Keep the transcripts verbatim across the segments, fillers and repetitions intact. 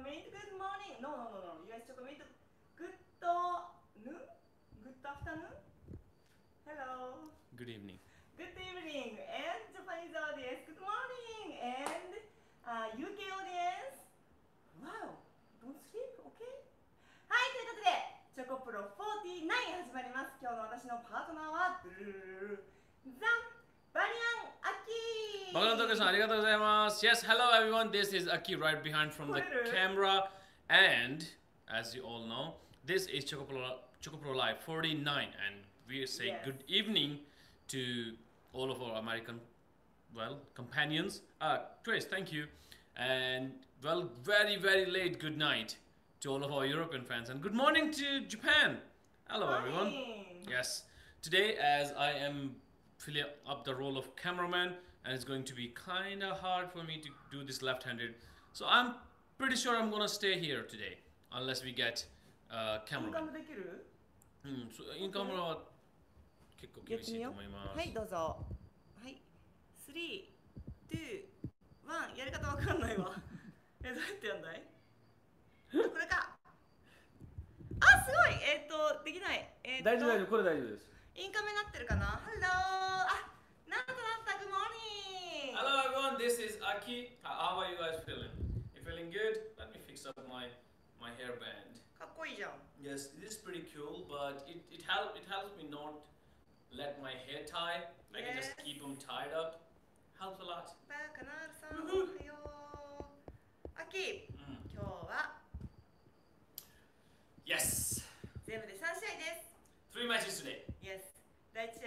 Chocolate, good morning. No, no, no, no. U S chocolate, good noon? Good afternoon? Hello. Good evening. Good evening. And Japanese audience, good morning. And uh, U K audience, wow, don't sleep, okay? はい、ということで、チョコプロよんじゅうきゅう始まります。今日の私のパートナーは、ザン、バリアン、アキ。バリアントケさん、ありがとうございます。Yes, hello everyone. This is Aki right behind from the camera, and as you all know, this is ChocoPro ChocoPro Live forty-nine, and we say yes. Good evening to all of our American, well, companions. Ah, Chris, thank you, and well, very very late. Good night to all of our European fans, and good morning to Japan. Hello everyone. Yes, today as I am filling up the role of cameraman, and it's going to be kind of hard for me to do this left-handed, so I'm pretty sure I'm gonna stay here today unless we get uh, cameraman. Mm, so in camera, three, two, one. やり方わかんないわ。え、どうやってやんだい？これか。あ、すごい。えっと、できない。えっと、大丈夫大丈夫。これ大丈夫です。インカメなってるかな。Hello。あ、なんとなった。Good morning。Hello everyone. This is Aki. How are you guys feeling? You feeling good? Let me fix up my my hairband. かっこいいじゃん。Yes, it is pretty cool, but it it help it helps me not let my hair tie. I can just keep them tied up. Helps a lot. バカナルさん、おはよう。Aki。今日は Yes. Three matches today. Yes. First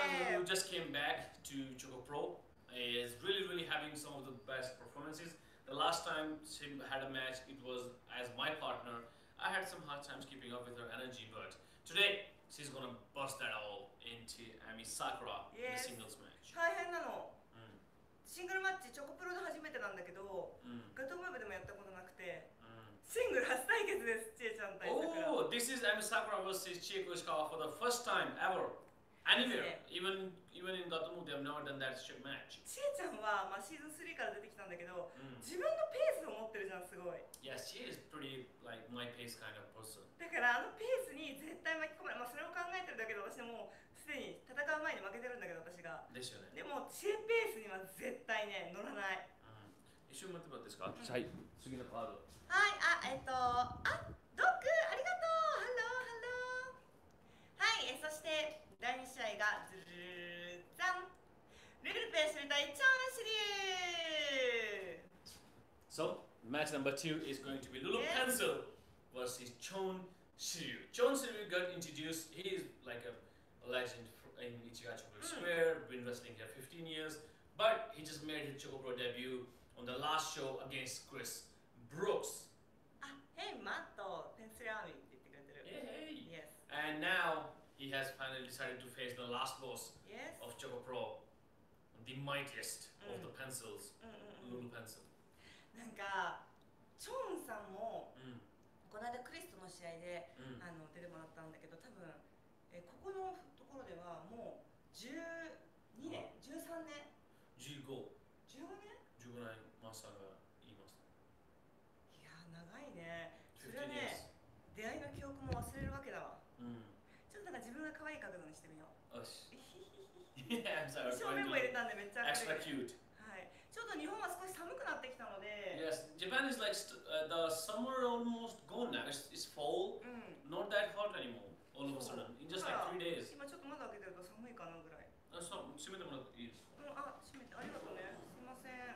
match was Sakura vs Koishikawa. Chie Koishikawa, who just came back to ChocoPro, is really, really having some of the best performances. The last time she had a match, it was as my partner. I had some hard times keeping up with her energy, but today she's gonna bust that all into Emi Sakura in a singles match. シングルマッチチョコプロで初めてなんだけど、ガトムーブでもやったことなくて、シングル初対決です。チエちゃん対策。Oh, this is Emi Sakura versus Chie Koishikawa for the first time ever, anywhere, even even in ガトムーブ they have never done that shit match. チエちゃんはまあシーズンthreeから出てきたんだけど、自分のペースを持ってるじゃんすごい。Yes, she is pretty like my pace kind of person. だからあのペースに絶対巻き込まれ、まあそれを考えてるだけど私も。 すでに戦う前に負けてるんだけど私が。ですよね。でもチェペースには絶対ね乗らない。うん。一瞬待ってもらっていいですか。はい。次のカード。はい。あえっとあドックありがとう。ハローハロー。はい。えそしてだいに試合がズルザン。ルルペンシル対チョンシリュー。So match number two is going to be Lulu Pencil versus Chon Shiryu. Chon Shiryu got introduced. He is like a legend in Ichigachoco Square, been wrestling here fifteen years, but he just made his ChocoPro debut on the last show against Chris Brooks. Ah, hey, Matto, Pencil Army. Hey, yes. And now he has finally decided to face the last boss yes. of ChocoPro, the mightiest mm. of the pencils, mm. Lulu Pencil. なんかチョンさんもこの間クリスとの試合であの出てもらったんだけど、多分。 えここのところではもうじゅうにねん、じゅうさんねん、じゅうご、じゅうごねん、じゅうごねんマスターが言います。いや長いね。それはね出会いの記憶も忘れるわけだわ。うん。ちょっとなんか自分が可愛い角度にしてみよう。よし。照明も入れたんでめっちゃ。Extra cute。はい。ちょっと日本は少し寒くなってきたので。Yes, Japan is like the summer almost gone now. It's fall. Not that hot anymore. All of a sudden, in just like three days. 今ちょっと窓開けてると寒いかなぐらい。あ、そう、閉めてもらっていいですか。うん、あ、閉めてありがとうね。すいません。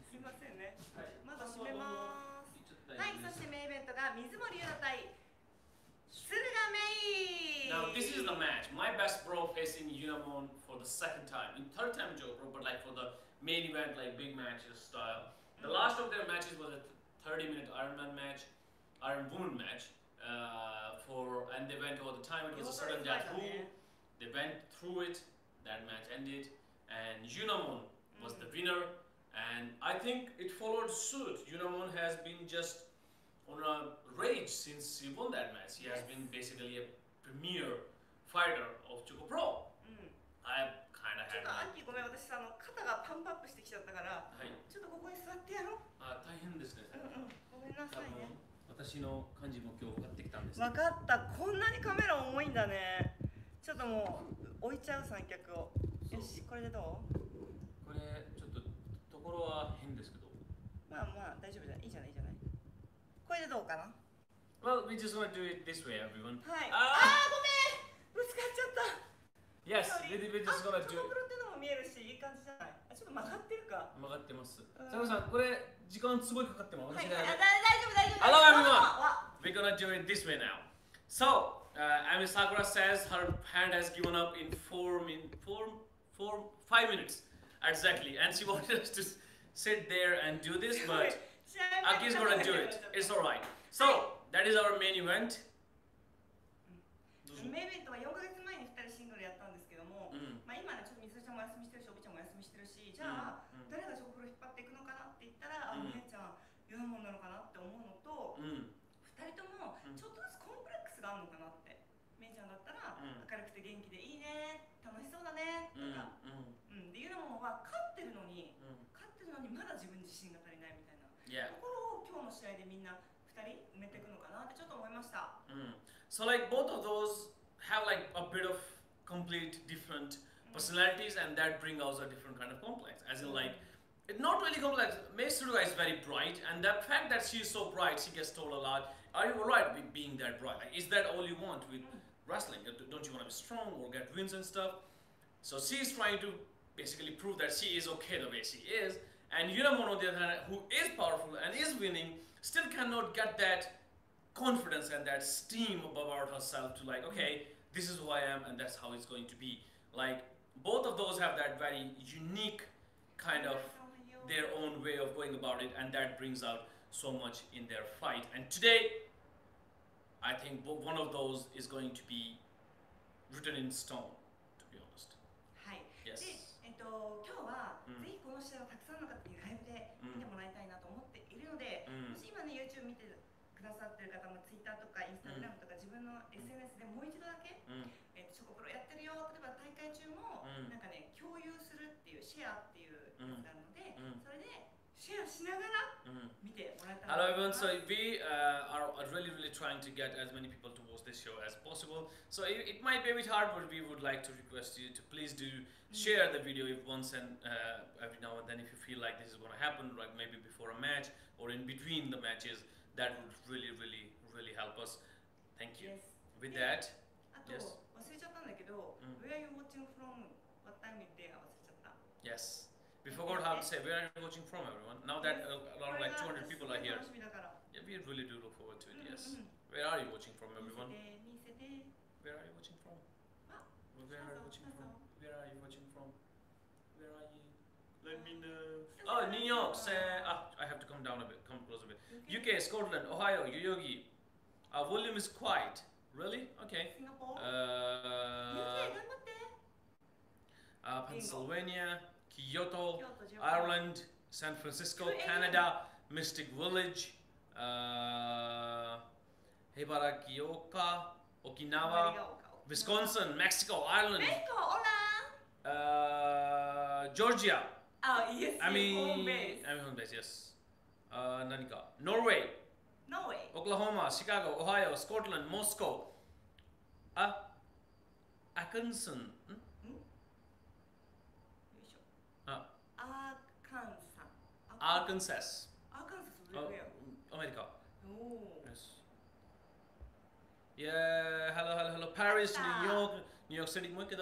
すいませんね。はい。まだ閉めます。はい。そしてメインイベントが水森優奈対駿河メイ。Now this is the match. My best bro facing Yunamon for the second time, in third time Joe, but like for the main event, like big matches style. The last of their matches was a thirty minute Iron Man match, Iron Woman match. Uh, for and they went all the time. It was a sudden death rule. They went through it. That match ended, and Yunamon was the winner. And I think it followed suit. Yunamon has been just on a rage since he won that match. He has been basically a premier fighter of ChocoPro. I はいはい、ちょっとアッキーごめん、私あの肩がパンプアップしてきちゃったから、はい、ちょっとここに座ってやろう。あ、大変ですね。うんうん、ごめんなさいね。私の漢字も今日分かってきたんです。分かった。こんなにカメラ重いんだね。ちょっともう置いちゃう三脚を。よし、これでどう？これちょっとところは変ですけど。まあまあ大丈夫じゃない。いいじゃない、いいじゃない。これでどうかな？Well, we just want to do it this way, everyone. はい。ああ、ごめん。ぶつかっちゃった。Yes, we're just gonna do it. チョコプロってのも見えるし、いい感じじゃない。あ、ちょっと曲がってるか。曲がってます。佐野さん、これ時間すごいかかっても私が。はい、大丈夫大丈夫。Hello everyone. We're gonna do it this way now. So, Emi Sakura says her hand has given up in four min, four, four, five minutes exactly, and she wanted us to sit there and do this, but Aki's gonna do it. It's alright. So that is our main event.メイベントはよんかげつまえにふたりシングルやったんですけども、うん、まあ今ねちょっと水ちゃんもお休みしてるし、おびちゃんもお休みしてるし、じゃあ、うん、誰がチョコプロ引っ張っていくのかなって言ったら、うん、あ、みえちゃんユナモンなのかなって思うのと、うん、ふたりともちょっとずつコンプレックスがあるのかなって、めいちゃんだったら、うん、明るくて元気でいいね、楽しそうだねとか、うんうん、でユナモンは勝ってるのに、うん、勝ってるのにまだ自分自身が足りないみたいなところを今日の試合でみんな。Mm. So like both of those have like a bit of complete different personalities and that brings out a different kind of complex. As in like, it's not really complex. Mei Suruga is very bright and the fact that she is so bright, she gets told a lot, are you alright with being that bright? Like, is that all you want with wrestling? Don't you want to be strong or get wins and stuff? So she is trying to basically prove that she is okay the way she is. And Yunamon on the other hand, who is powerful and is winning, still cannot get that confidence and that steam about herself to like, okay, this is who I am and that's how it's going to be. Like, both of those have that very unique kind of their own way of going about it and that brings out so much in their fight. And today, I think one of those is going to be written in stone, to be honest. Yes.えっと、今日はぜひこの試合をたくさんの方にライブで見てもらいたいなと思っているので、うん、もし今ね YouTube 見てくださってる方も Twitter とか Instagram とか自分の エスエヌエス でもう一度だけ、うんえっと、チョコプロやってるよ、例えば大会中も、うん、なんかね共有するっていうシェアっていうやつなので、うん、それでシェアしながら見てもらいたいなと思います。Hello everyone. So we、uh, are really really trying to get as many people to watch this show as possible. So it, it might be a bit hard, but we would like to request you to please do.Share the video if once and uh, every now and then if you feel like this is going to happen, like maybe before a match or in between the matches, that would really, really, really help us. Thank you. Yes. With that, yes. Where are you watching from? What time is it? Yes. We forgot how to say where are you watching from, everyone. Now that around like two hundred people are here, yeah, we really do look forward to it. Yes. Where are you watching from, everyone? Where are you watching from?Where are you watching from? Where are you watching from? Where are you? Let me know. Oh, New York. Say, ah, I have to come down a bit, come close a bit. U K, Scotland, Ohio, Yoyogi. Our volume is quiet. Really? Okay. Singapore. Uh, uh, Pennsylvania, Kyoto, Ireland, San Francisco, Canada, Mystic Village, uh, Hibaraki-oka, Okinawa.Wisconsin, Mexico, Ireland, Mexico, hola. Uh, Georgia. Oh yes, I mean, home base. I mean home base, yes. Uh, Nanika, Norway, Norway, Oklahoma, Chicago, Ohio, Scotland, Moscow. Ah, uh, Atkinson. Hmm? Hmm? Ah. Arkansas. Arkansas. Arkansas, where? America. Oh. Yes.Yeah, hello, hello, hello. Paris, New York, New York City. More than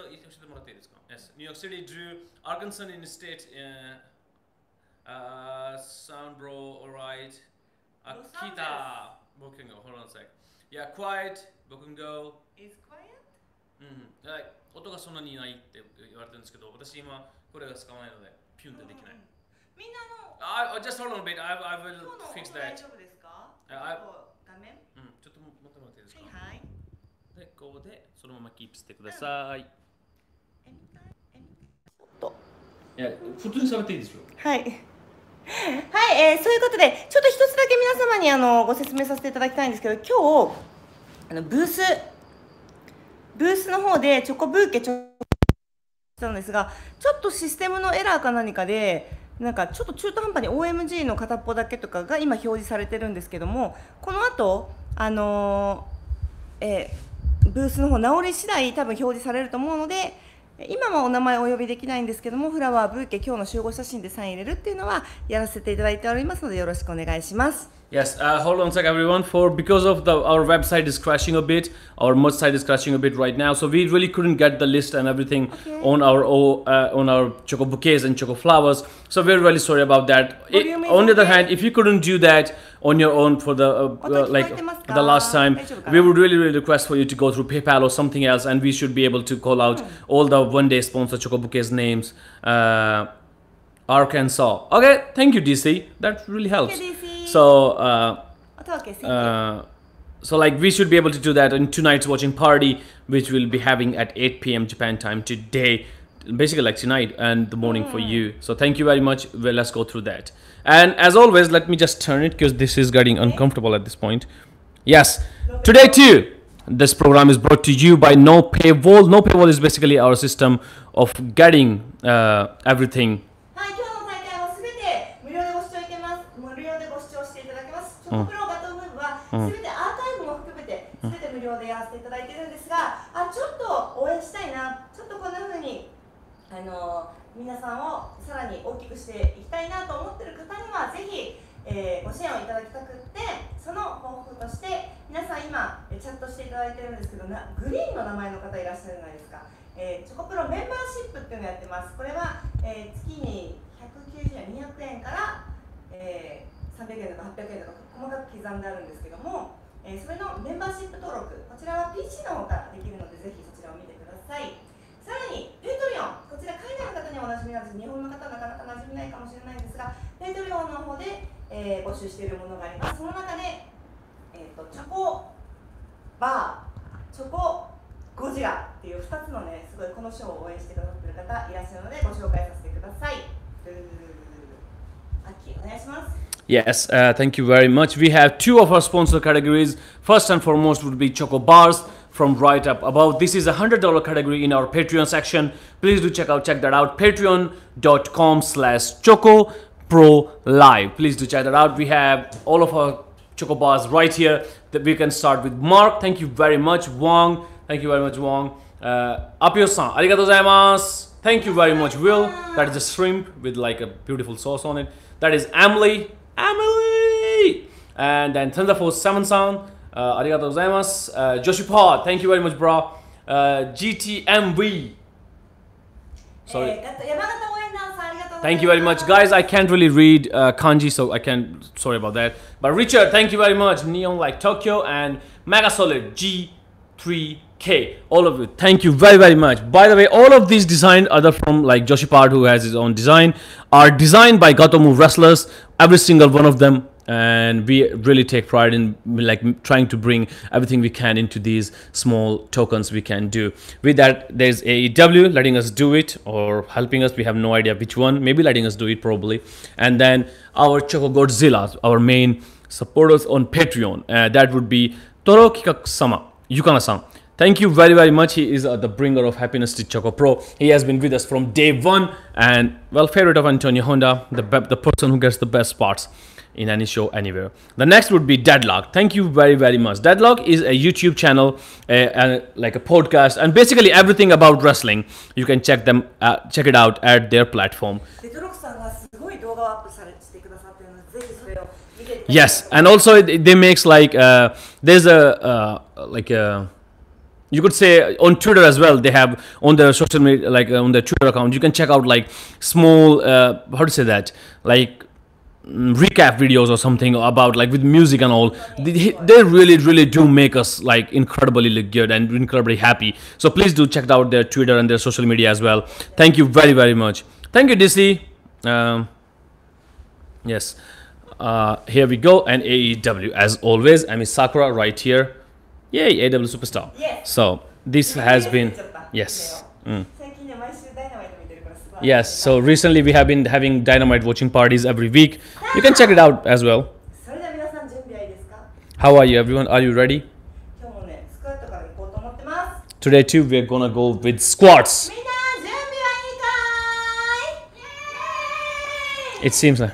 yes, New York City, Drew, Arkansas in the state. Uh, uh, sound bro, alright. Akita, Bokungo. Hold on a sec. Yeah, quiet, Bokungo. Is quiet? Um, like, 音がそんなにないって言われてるんですけど、私今これが使わないのでピュンってできない。みんなの。I just hold on a bit. I I will fix that. 大丈夫ですか？うん、ちょっと待ってもらっていいですか。はいはい。で、ここでそのままキープしてください。いや、普通に喋っていいですよ。はい。はい、えー、そういうことで、ちょっと一つだけ皆様にあのご説明させていただきたいんですけど、今日あのブースブースの方でチョコブーケチョたんですが、ちょっとシステムのエラーか何かで、なんかちょっと中途半端に オーエムジー の片っぽだけとかが今表示されてるんですけども、この後、あのーえー、ブースの方直り次第多分表示されると思うので、今はお名前お呼びできないんですけども、フラワーブーケ今日の集合写真でサイン入れるっていうのはやらせていただいておりますので、よろしくお願いします。 Yes, uh, hold on a sec, everyone. For because of the our website is crashing a bit, our merch site is crashing a bit right now, so we really couldn't get the list and everything okay. on our uh, on our choco bouquets and choco flowers. So we're really sorry about that. It, on the other hand, if you couldn't do that on your own for the uh, uh, like the last time, we would really really request for you to go through PayPal or something else, and we should be able to call out hmm. all the one day sponsor choco bouquets names. Uh, Arkansas. Okay, thank you, D C. That really helps. Okay, D C. So, uh, uh, so like we should be able to do that in tonight's watching party, which we'll be having at eight P M Japan time today, basically like tonight and the morning mm. for you. So thank you very much. Well, let's go through that. And as always, let me just turn it because this is getting uncomfortable at this point. Yes, today too. This program is brought to you by No Paywall. No Paywall is basically our system of getting uh, everything. Oh. Oh. Oh. 細かく刻んであるんですけども、えー、それのメンバーシップ登録、こちらは ピーシー の方からできるので、ぜひそちらを見てください。さらに、Patreon、こちら海外の方にはおなじみなんです。日本の方はなかなかなじみないかもしれないんですが、Patreon の方で、えー、募集しているものがあります。その中で、えーと、チョコバー、チョコゴジラっていうふたつのね、すごいこのショーを応援してくださってる方いらっしゃるので、ご紹介させてください。アッキー、お願いします。 Yes, uh, thank you very much. We have two of our sponsor categories. First and foremost would be Choco Bars from right up above. This is a one hundred dollar category in our Patreon section. Please do check out, check that out. Patreon dot com slash Choco Pro Live. Please do check that out. We have all of our Choco Bars right here that we can start with. Mark, thank you very much. Wong, thank you very much, Wong. Apio-san, arigatou gozaimasu. Thank you very much, Will. That is a shrimp with like a beautiful sauce on it. That is Emily. Emily! And then Thunderforce Seven-san, uh, arigatou gozaimasu. Uh, Joshipod, thank you very much, bro. Uh, G T M V. Sorry. Thank you very much. Guys, I can't really read uh, kanji, so I can't, sorry about that. But Richard, thank you very much. Neon Like Tokyo and Megasolid G three K. All of you, thank you very, very much. By the way, all of these designs, other from like Joshipod, who has his own design, are designed by Gatomu wrestlers. Every single one of them, and we really take pride in like trying to bring everything we can into these small tokens we can do. With that, there's A E W letting us do it or helping us. We have no idea which one. Maybe letting us do it probably. And then our Choco Godzilla, our main supporters on Patreon. Uh, that would be Toro Kikak-sama, Yukana-san. Thank you very, very much. He is uh, the bringer of happiness to ChocoPro. He has been with us from day one. And, well, favorite of Antonio Honda, the, the person who gets the best spots in any show anywhere. The next would be Deadlock. Thank you very, very much. Deadlock is a YouTube channel, uh, uh, like a podcast, and basically everything about wrestling. You can check them, uh, check it out at their platform. Yes, and also it, they makes like, uh, there's a, uh, like a... You could say on Twitter as well. They have on their social media, like uh, on their Twitter account, you can check out like small, uh, how to say that, like mm, recap videos or something about like with music and all. They, they really, really do make us like incredibly look good and incredibly happy. So please do check out their Twitter and their social media as well. Thank you very, very much. Thank you, Disney. Um, yes, uh, here we go. And A E W as always. Emi Sakura right here. Yay, A E W Superstar. Yes. So this has been, yes. Mm. Yes, so recently we have been having Dynamite watching parties every week. You can check it out as well. How are you everyone? Are you ready? Today too, we're gonna go with squats. It seems like.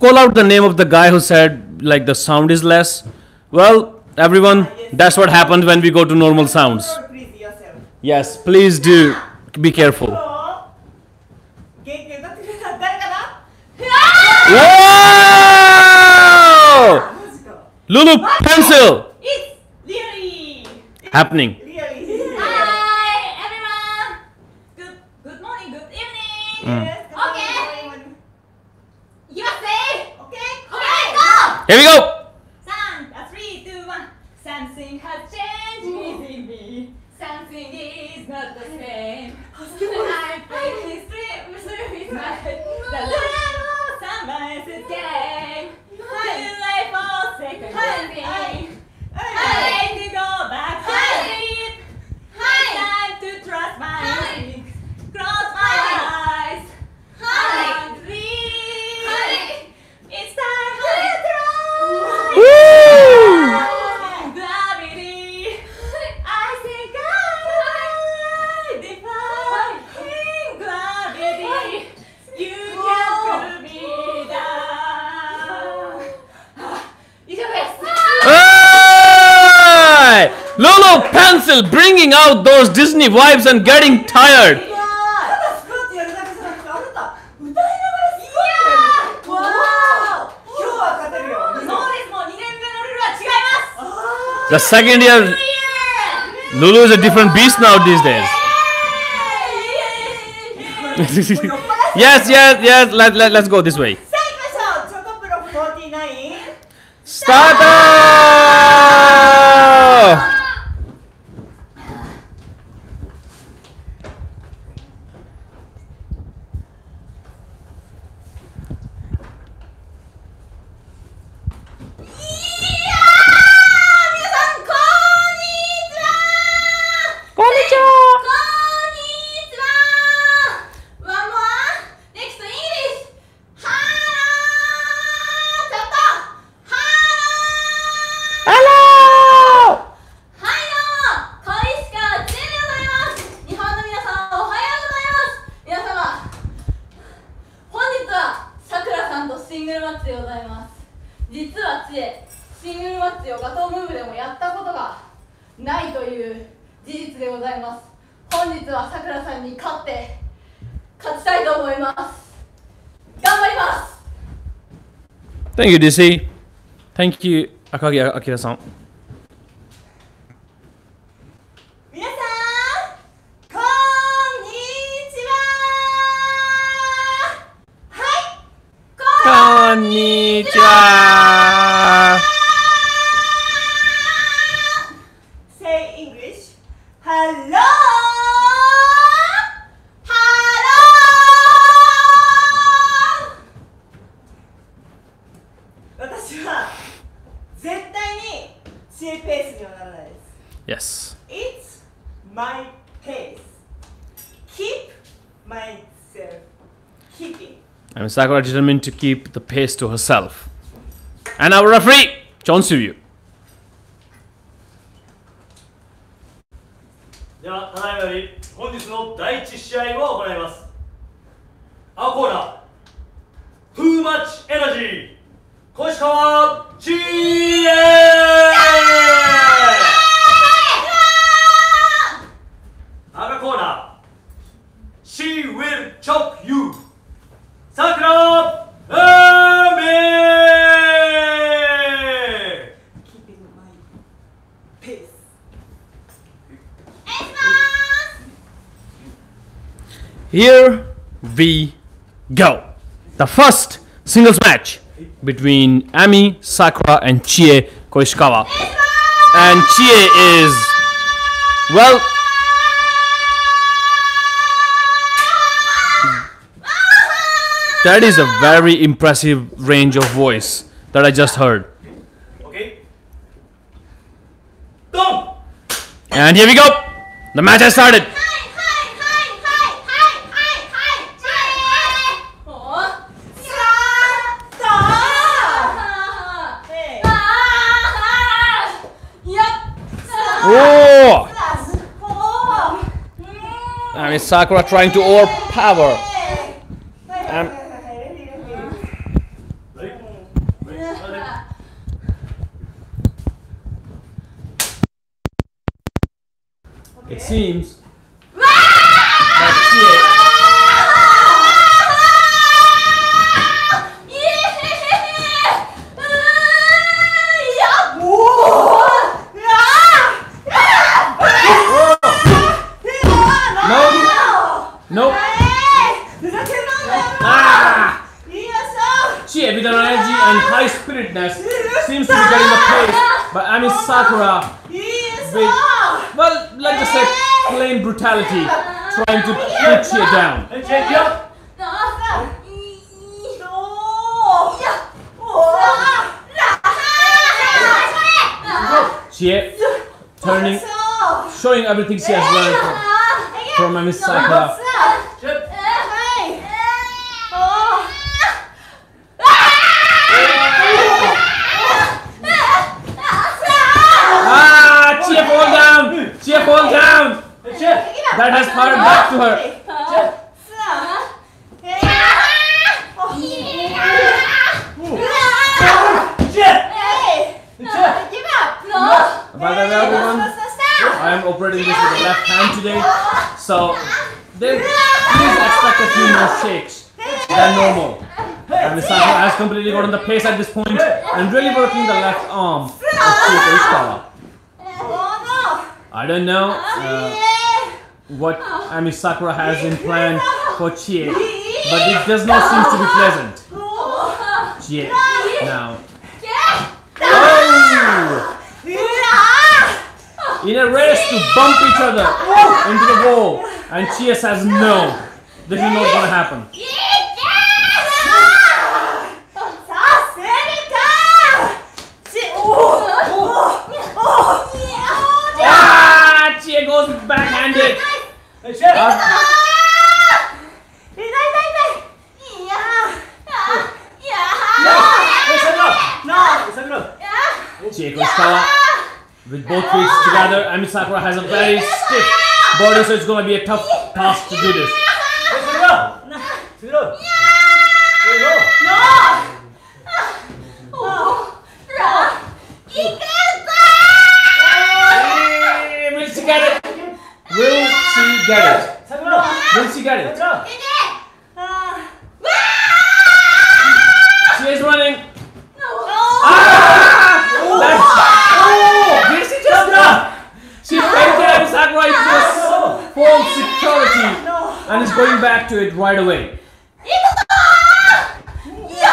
Call out the name of the guy who said like the sound is less. Well, everyone, that's what happens when we go to normal sounds. Yes, please do be careful. Whoa! Lulu Pencil! It's really happening. Really. Hi everyone! Good good morning, good evening! Mm. Here we go! three, two, one. Something has changed within me. Something is not the same. I play this dream with my the level sunrise is game. I will life for second thing. I need to go back to sleep. It's time to trust my legs. Cross my eyes. I dream. It's time to trust. Woo! I think I define gravity. You can't me down. Hey! Lulu Pencil bringing out those Disney vibes and getting tired. The second year, Lulu is a different beast now these days. yes, yes, yes, let, let, let's go this way. Start! Thank you, D C. Thank you, Akagi Akira-san. Sakura determined to keep the pace to herself. And our referee, Chon Shiryu. Too much energy. Koishikawa, Chie! Other corner. She will choke you. Sakura, Emi! Keeping my pace. Here we go. The first singles match between Emi Sakura and Chie Koishikawa. And Chie is, well, that is a very impressive range of voice that I just heard. Okay. Go. And here we go. The match has started. Hi, hi, hi, hi, hi, hi, hi, hi. Sakura trying to overpower. Um, it seems seems to be getting the pace, but Emi Sakura with, well, let's just say plain brutality, trying to put Chie down. Chie turning, showing everything she has learned from, from Emi Sakura. Fall down! That has powered back to her. Give up! By the way, everyone, I am operating this with the left hand today, so then please expect a few more shakes than normal. And Emi Sakura has completely gotten the pace at this point and really working the left arm of Chie Koishikawa. I don't know uh, what Emi Sakura has in plan for Chie, but it does not seem to be pleasant. Chie, now. Oh! In a race to bump each other into the wall, and Chie says no. This is not gonna happen. Backhanded! Chie Koishikawa with both feet together. Emi Sakura has a very stiff body, so it's going to be a tough task to do this. Will she get it? Will she get it? She is running. Ah! Oh! Did she just run? She fainted Emi Sakura into a false security and is going back to it right away.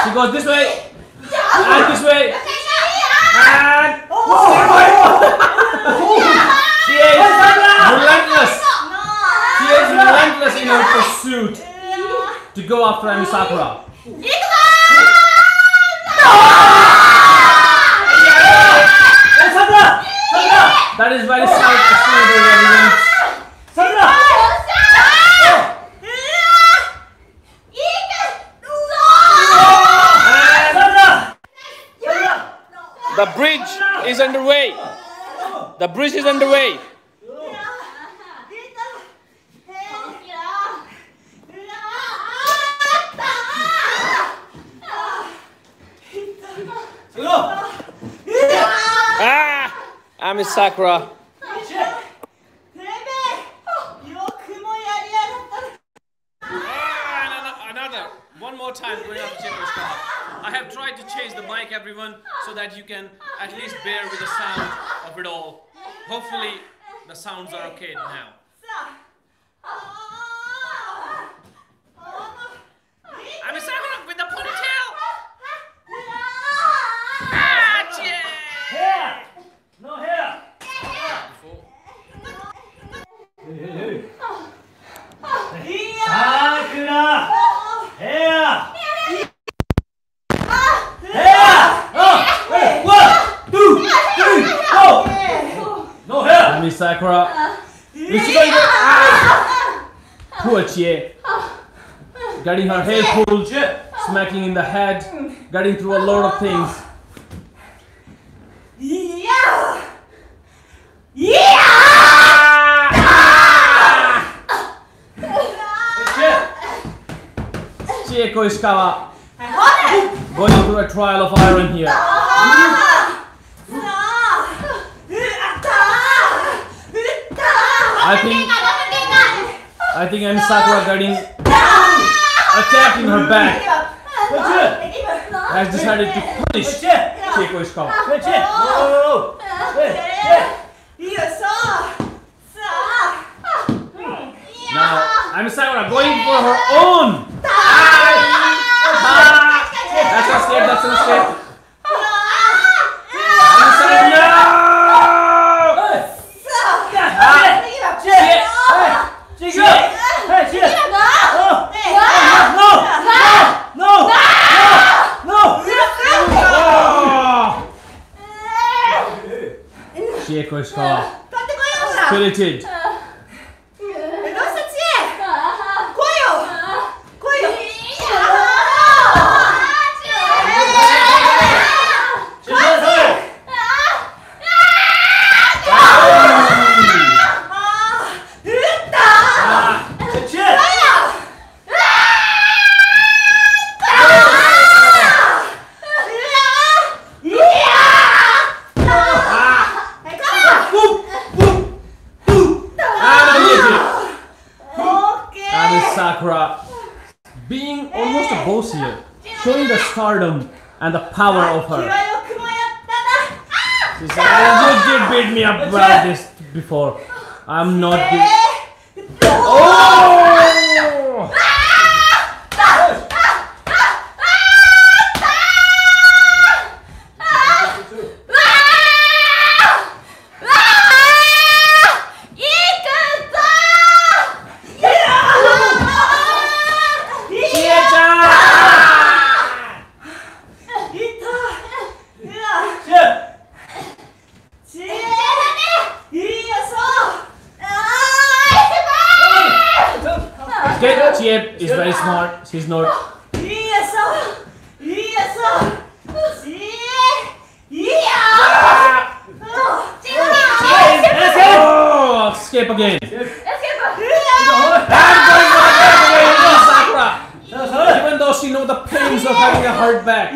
She goes this way and this way and. Relentless in her pursuit to go after Emi Sakura. That is very sad. The bridge is underway. The bridge is underway. Ah! Emi Sakura. Ah, another. One more time going up to Chie Koishikawa. I have tried to change the mic, everyone, so that you can at least bear with the sound of it all. Hopefully, the sounds are okay now. Emi Sakura with the ponytail. Sakura! Here! Here! One, two, three, four! No hair! Emi Sakura! Poor Chie! Getting her hair pulled, smacking in the head, getting through a lot of things. Yeah! Yeah! Chie Koishikawa. Going through a trial of iron here. I think I think Emi Sakura getting attacked in her back. Has decided to punish Chie Koishikawa. Now Emi Sakura going for her own. That's a mistake, that's a mistake. Emi Sakura, no! Chie! Chie! Chie! Chie! No! No! No! No! No! Chie Koishikawa spirited. And the power of her. She said, oh, you did beat me up about this before. I'm not. Oh! Is very smart. She's not. Oh, escape again. Sakura. Even though she knows the pains of having a hard back.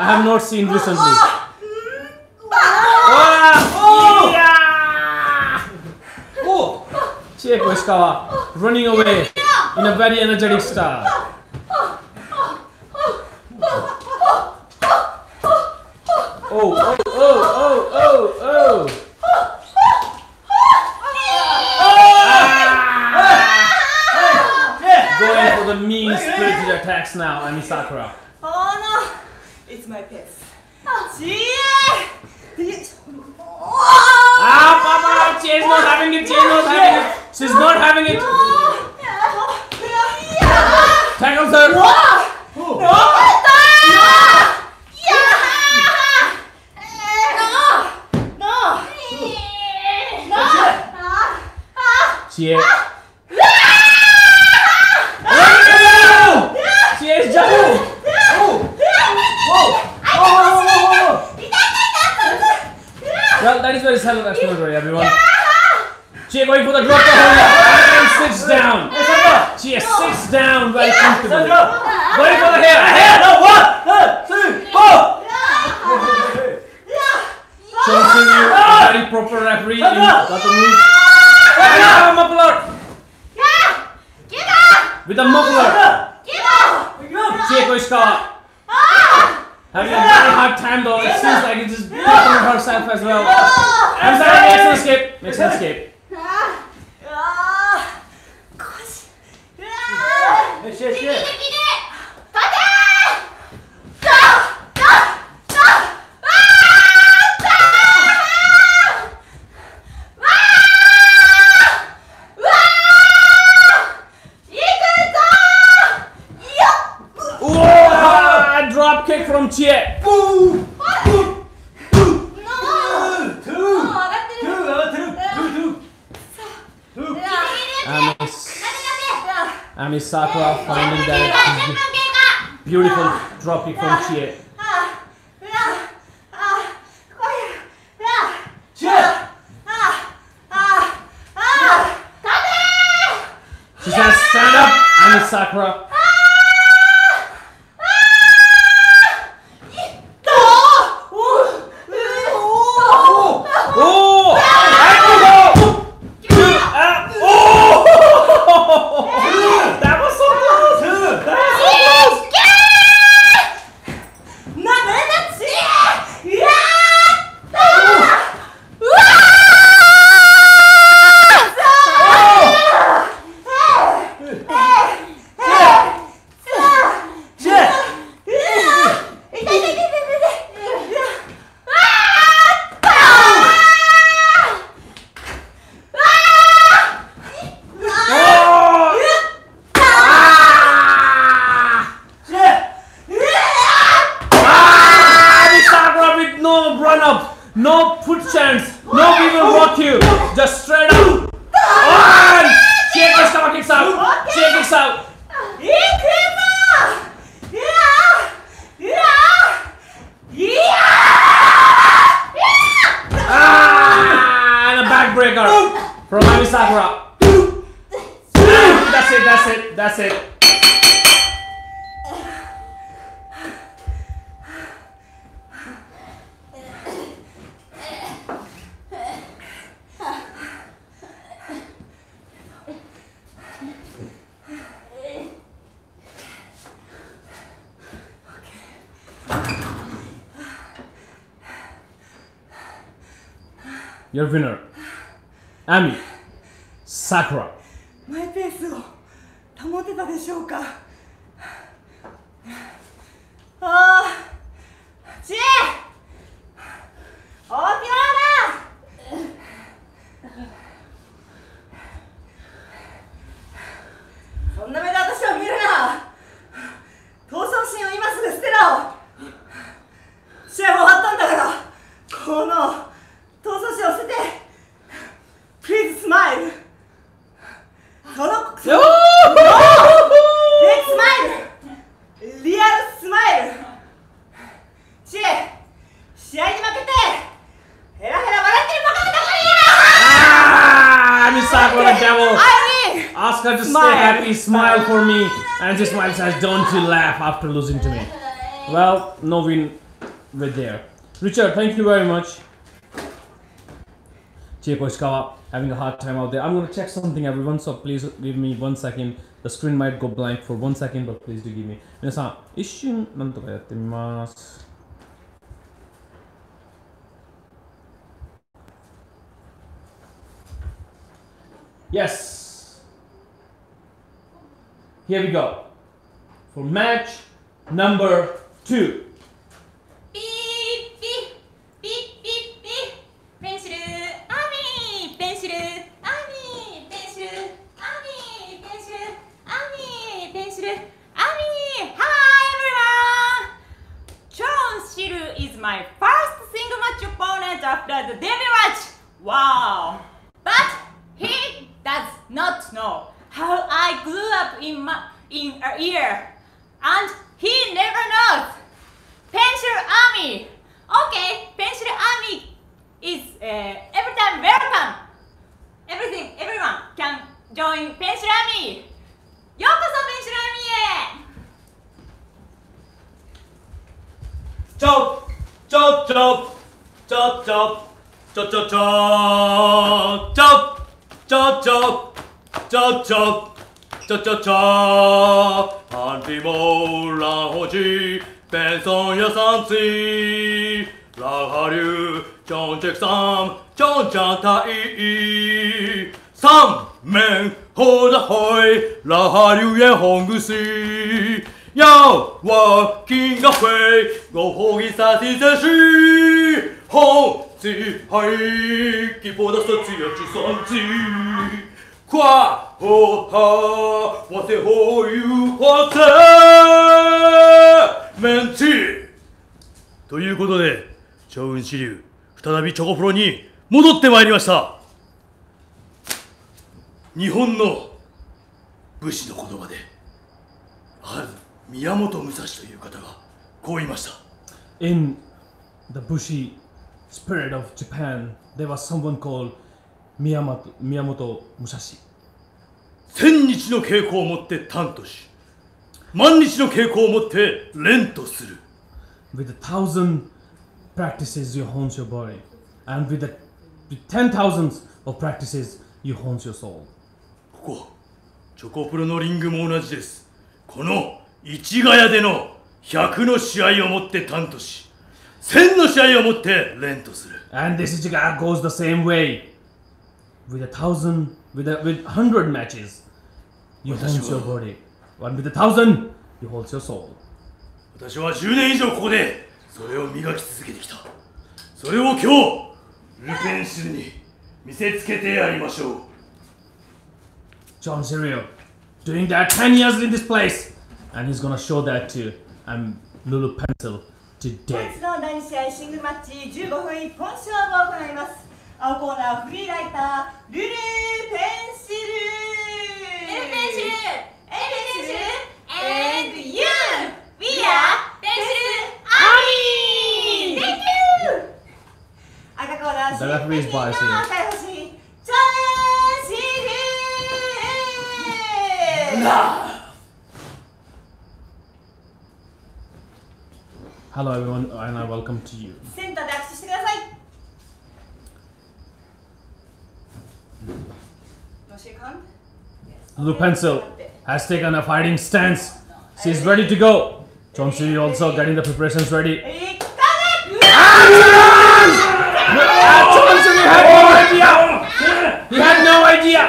I have not seen recently. Oh! Chie Koishikawa running away in a very energetic style. Oh, oh, oh, oh, oh, oh! Going for the mean-spirited attacks now, Emi Sakura. It's my piss. Chie! Ah, Papa! Chie's not having it! Chie's not having it! She's not having it! Tackles her! No! No! No! No! No! Chie! Chie's jumping! Well, that is very satisfactory, everyone. Chie going for the drop to hold up. And sits down. Chie sits down very comfortably. Going for the hair. Hair! No! One, two, four! Chon Shiryu, very proper referee. Got the move. Ah, muffler! Get up! With a muffler. Get up! Chie Koishikawa. Having a very hard time though, it seems like it's just buffering herself as well. I'm sorry, makes an escape. Makes an escape. From Chie. Boom! Boom! Boom! No! Two! Two! Two! Two! Emi Sakura finding that beautiful dropkick from Chie. She's now stand up, Emi Sakura. Your winner, Emi Sakura. My pace was maintained, right? Oh, Chie! Okinawa! Don't look at me like that. Please smile. Don't smile. Big smile. Real smile. Chie, Chie, you lost. Hera hera, ah, Emi Sakura devil. Ask her to stay happy, smile for me, and she smiles as don't you laugh after losing to me. Well, no win with there. Richard, thank you very much. Chie Koishikawa having a hard time out there. I'm going to check something, everyone, so please give me one second. The screen might go blank for one second, but please do give me. Minasan, isshin nanto ka yattemasu. Yes. Here we go. For match number two. My first single match opponent after the debut match. Wow! But he does not know how I grew up in my, in a year, and he never knows. Pencil Emi. Okay, Pencil Emi is uh, every time welcome. Everything, everyone can join Pencil Emi. Yokoso Pencil Emi. So. Chop chop chop chop chop chop chop chop chop chop chop chop chop chop chop Antimo la hoji pension yasansi la haru chon cheksam chon chantai sam men ho da hoi la haru ye hongusi 要我金个灰，我红衣杀敌战士，红旗海，给我的手机要去上机，快和他，我的好友火车，面子。ということで、チョンシリュウ再びチョコプロに戻ってまいりました。日本の武士の言葉である。 In the Bushi spirit of Japan, there was someone called Miyamoto, Miyamoto Musashi. 千日の稽古をもって担とし、万日の稽古をもって練とする。 With a thousand practices you hone your body, and with, a, with ten thousands of practices you hone your soul. ここチョコプロのリングも同じです。この市ヶ谷での百の試合をもって担とし、千の試合をもって練とする。 And this Ichigaya goes the same way. With a thousand, with a, with hundred matches, you hone your body. And with a thousand, you hold your soul. 私は十年以上ここでそれを磨き続けてきた。それを今日ルペンシルに見せつけてやりましょう。 Chon Shiryu, doing that ten years in this place, and he's gonna show that to um Lulu Pencil today. 本日のだいに試合シングルマッチじゅうごふん一本勝負を行います。 青コーナーフリーライタールルーペンシルルルペンシルエルペンシル and you we are ペンシルアーミー Thank you 赤コーナーシルペンシルの赤い星チョンシルー Hello everyone and I welcome to you センターで握手してください Lulu Pencil has taken a fighting stance. She's ready to go. Chon Shiryu also getting the preparations ready. And Chon Shiryu had no idea. He had no idea.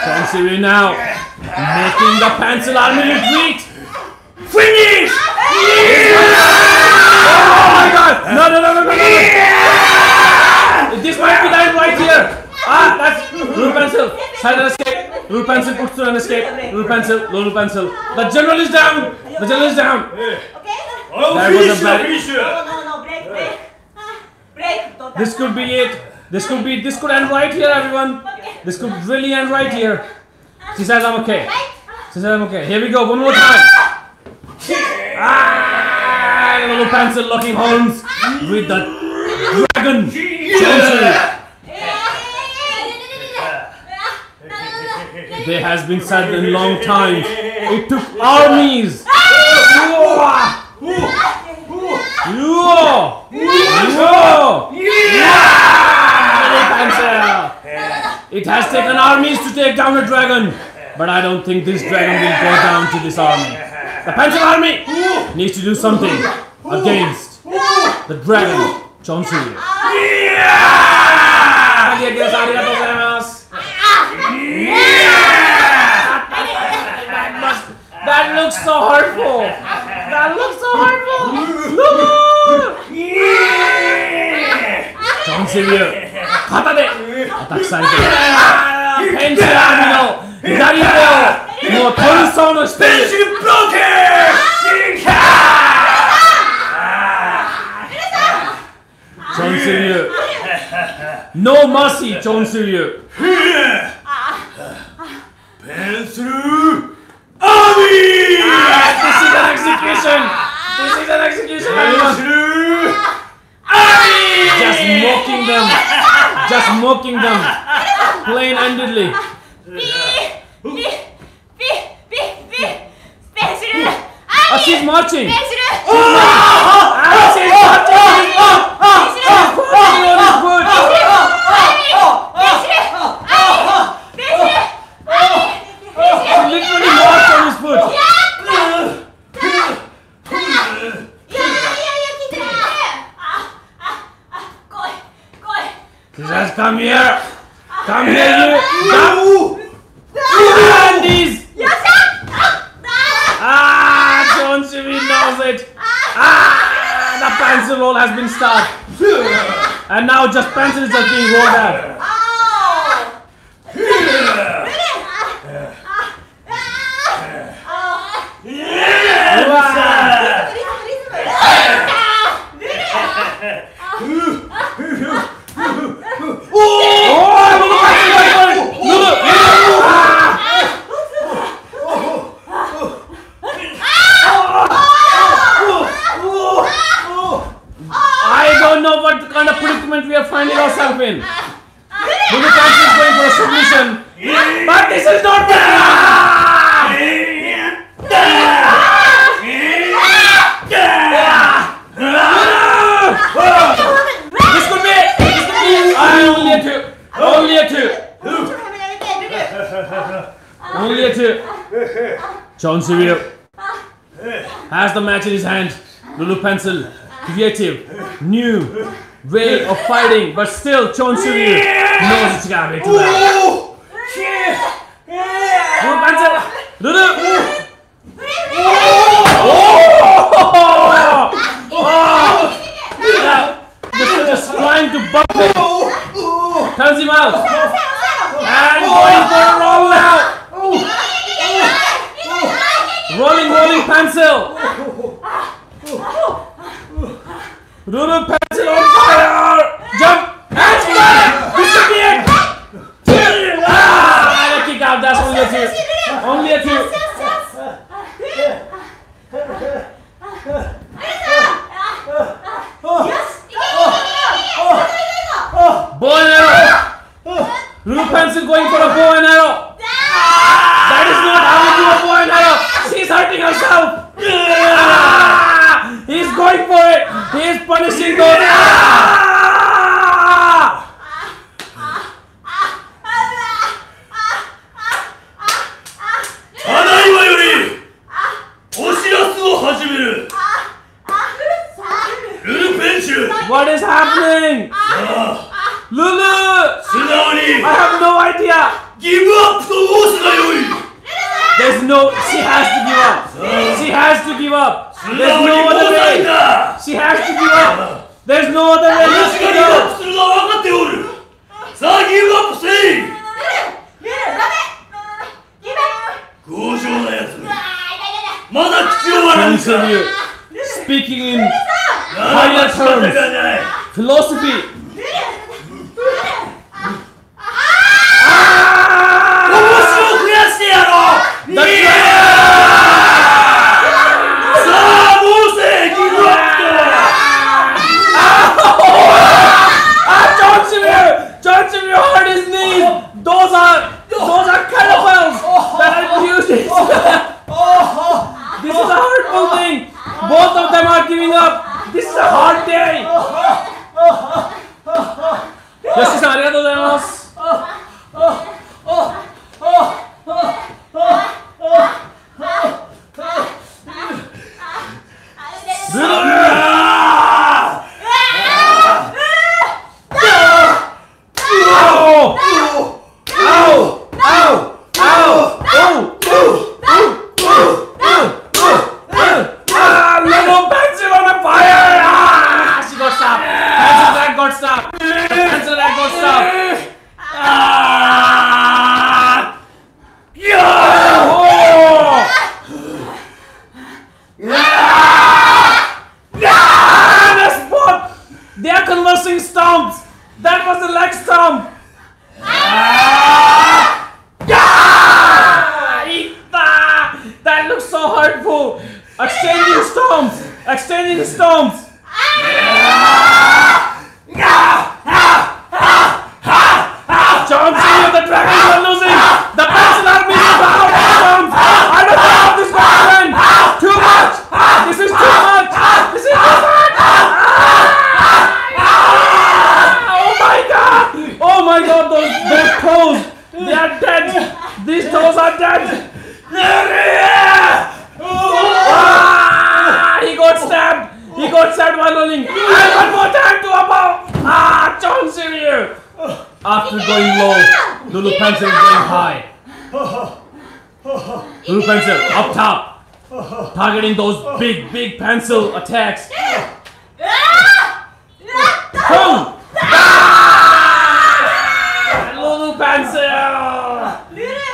Chon Shiryu now making the pencil army retreat. Finish! Oh my God! No! No! No! No! No! No! This might be done right here. Ah, that's Lulu Pencil. Silent escape. Lulu Pencil puts through an escape. Lulu Pencil. Lulu Pencil. The general is down. The general is down. Okay. That was a bad. No, no, no. Break, break. Break. This could be it. This could be. This could end right here, everyone. This could really end right here. She says I'm okay. She says I'm okay. Here we go. One more time. Ah, Lulu Pencil locking horns with the dragon. Johnson. There has been said in long time. It took armies. It has taken armies to take down a dragon, but I don't think this dragon will go down to this army. The pencil army needs to do something against the dragon, Chon Shiryu. Yeah! That, must, that looks so hurtful. That looks so hurtful. Chon Shiryu, kata de attack side. Pencil army no. Hizari no. Mo torso no shite. Pencil blocker. Chon Shiryu, no mercy, Chon Shiryu. Pencil Army! Ah, this is an execution! This is an execution! Pencil Army! Just mocking them! Just mocking them! Plain handedly! Pencil Army! Oh, she's marching! Pencil Army! She's marching! Oh, oh, oh, Come here! Come here, you! Come! Candies! Ah! Chon Shiryu knows it! Ah! The pencil roll has been stopped! And now just pencils are being rolled out! We are finding ourselves in. Lulu Pencil is going for a submission, But this is not This could be it! This could be it! Only a two! Only a two! Only a two! Chon Shiryu has the match in his hand. Lulu Pencil, creative, new way of fighting, but still Chon Shiryu knows it's gotta be tonight. Lulu! Oh! Oh! Oh! Yeah. Just trying to bump it. Turns him out. And going for a roll out. Rolling, rolling pencil. Lulu pencil on fire. Jump. And fire. This should be it. Ah! And a kick out. That's only a two. Only a two. Yes, yes, yes. Bow and arrow. Lulu Pencil going for a bow and arrow. That is not how you do a bow and arrow. She's hurting herself. He's going for it. He is punishing those. What is happening? Lulu! I have no idea! Give up! There's no... She has to give up! She has to give up! There's no other way! She has to give up! There's no other way! Give up! Speaking in higher terms, philosophy. Chon Shiryu, Chon Shiryu hurt his knees. Those are those are kettlebells that are used. This is a hurtful thing. Both of them are giving up. This is a hard day. This is another than us. Those big, big pencil attacks. Boom! Lulu Pencil!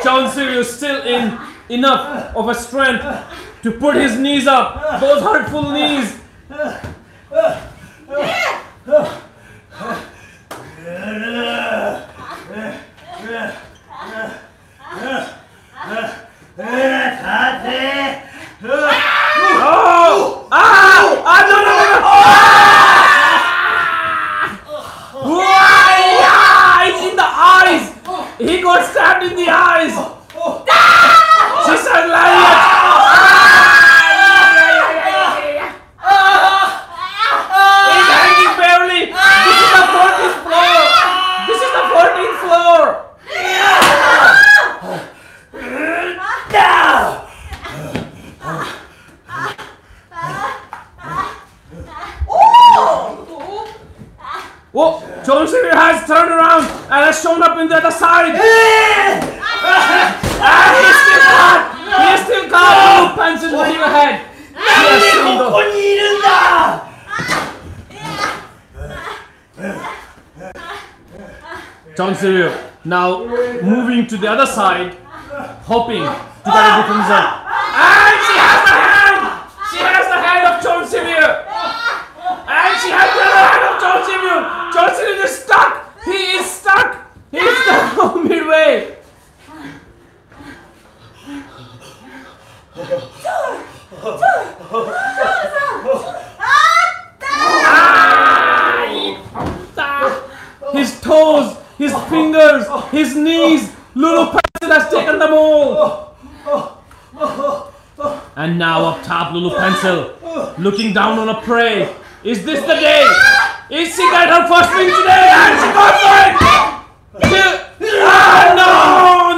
Chon Shiryu still in enough of a strength to put his knees up. Those hurtful knees. He got stabbed in the eyes! Oh, oh. Ah! She said lion! He's hanging barely! Ah! This is the fourteenth floor! Ah! This is the fourteenth floor! Whoa! Chon Shiryu has turned around and has shown up in the other side! Yeah. And he's still caught! He's still caught! Lulu Pencil way ahead! Chon Shiryu now moving to the other side, hoping to get a different result. And she has the hand! She has the hand of Chon Shiryu! And she has the hand of Chon Shiryu! Chon Shiryu is stuck! He is stuck! He is stuck midway! His toes, his fingers, his knees, Lulu Pencil has taken them all! And now up top, Lulu Pencil, looking down on a prey. Is this the day? Is she got her first win today? And she got it! Ah, no!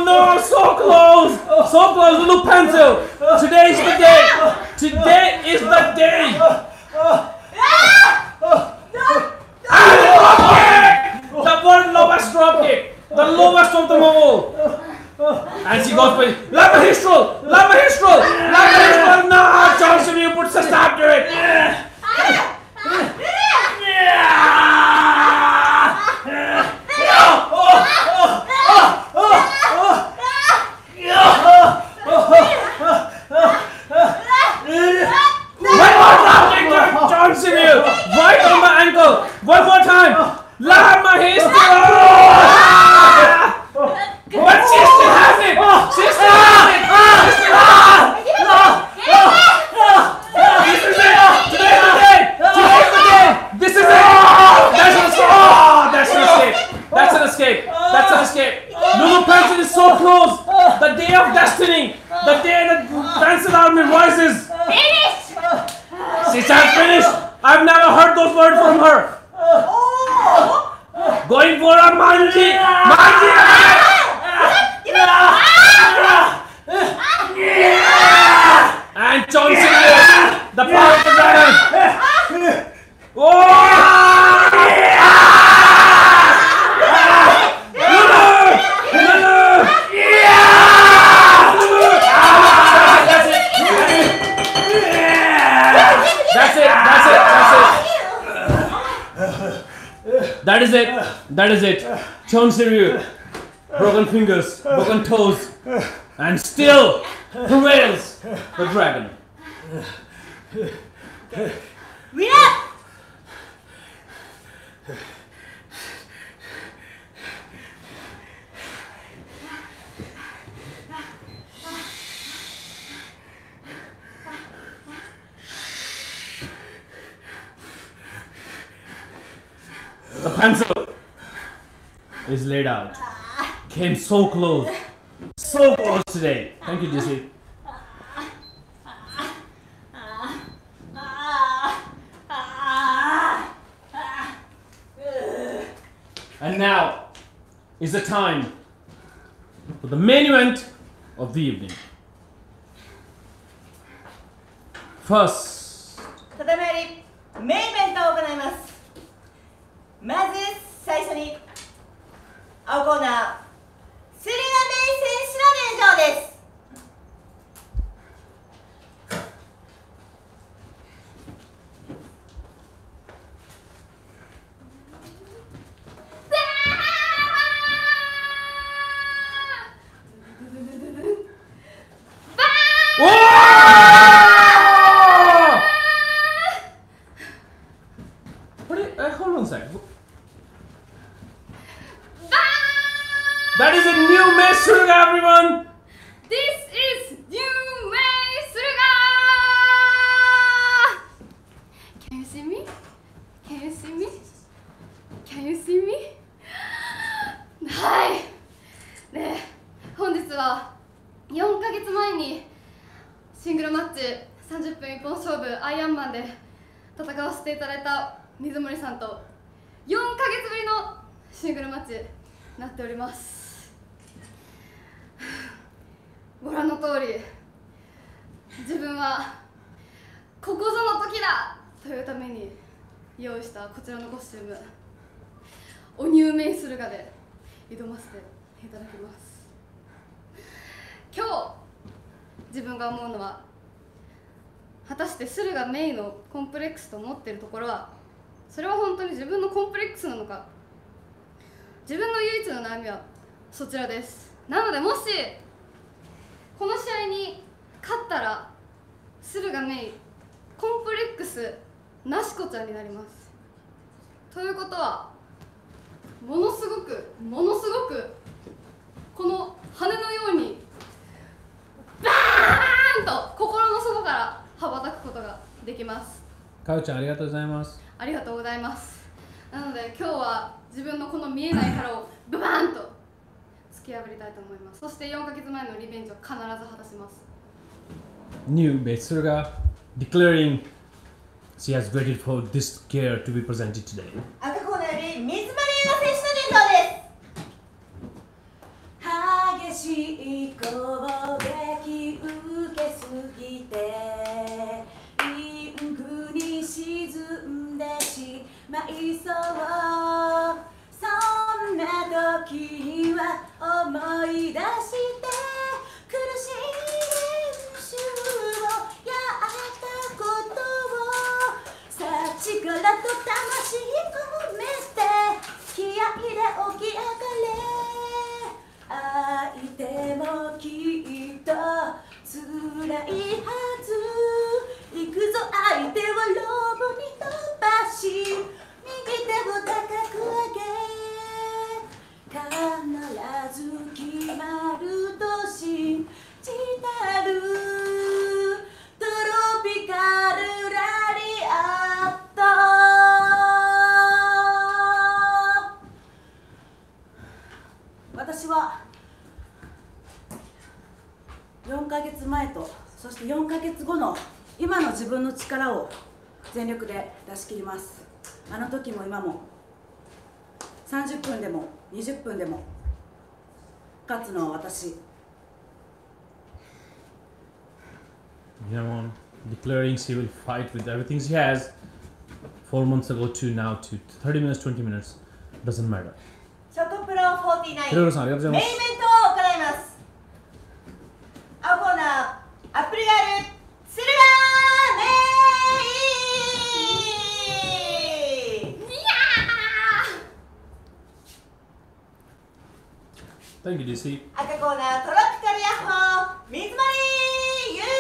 No! So close! So close, Lulu Pencil! Today is the day! Today is the day! And the drop kick! The one lowest drop kick! The lowest of them all! And she goes for it. Lava Histral! Lava Histral! Lava Histral! No! Chon Shiryu puts a stop to it! Right on my ankle! One more time! Lama Histro! But she still has it! She still has it! She still has it! This is it! Today is the day! Today is the day! This is it! That's an escape! Oh, that's an escape! That's an escape! That's an escape! Lulu Pencil is so close! The day of destiny! The day that Pencil Army rises! She said finish! I've never heard those words from her. Oh. Going for a manji, manji. And Chon Shiryu, the power of the dragon. That's it. That's it. That is it. That is it. Chon Shiryu, broken fingers, broken toes, and still prevails the dragon. We up. The pencil is laid out. Came so close. So close today. Thank you, Jesse. And now is the time for the main event of the evening. First, main event of the night. まず最初に青コーナーセリナ・メイ選手の連勝です。本勝負アイアンマンで戦わせていただいた水森さんとよんかげつぶりのシングルマッチになっております。ご覧の通り、自分はここぞの時だというために用意したこちらのコスチューム、おニューメイスルガで挑ませていただきます。今日自分が思うのは、果たしてスルガメイのコンプレックスと思っているところは、それは本当に自分のコンプレックスなのか。自分の唯一の悩みはそちらです。なので、もしこの試合に勝ったらスルガメイコンプレックスなしこちゃんになります。ということは、ものすごくものすごくこの羽のようにバーンと心の底から羽ばたくことができます。かよちゃん、ありがとうございます。ありがとうございます。なので今日は自分のこの見えない殻をブバーンと突き破りたいと思います。そしてよんかげつまえのリベンジを必ず果たします。New Mei Suruga declaring she has waited for this gear to be presented today. 赤コーナーより水森優雅選手の伝統です。激しい攻撃受けすぎてリングに沈んでしまいそう、そんな時は思い出して苦しい練習をやったことを幸からと魂込めて気合いで起き上がれ、相手もきっと辛いはず、行くぞ相手をロボに飛ばし右手を高く上げ必ず決まると信じたるトロピカルラリアット。私はよんかげつまえとそしてよんかげつごの今の自分の力を全力で出し切ります。あの時も今もさんじゅっぷんでもにじゅっぷんでも勝つのは私。Yunamon declaring she will fight with everything she has. Four months ago to now to thirty minutes, twenty minutes doesn't matter. ChocoPro forty-nine 広野さん、ありがとうございます。メインイベントを行います。青コーナー、アップルガールスルガーメイン。Thank you, D C. 赤コーナー、トロピカルヤッホー、水森優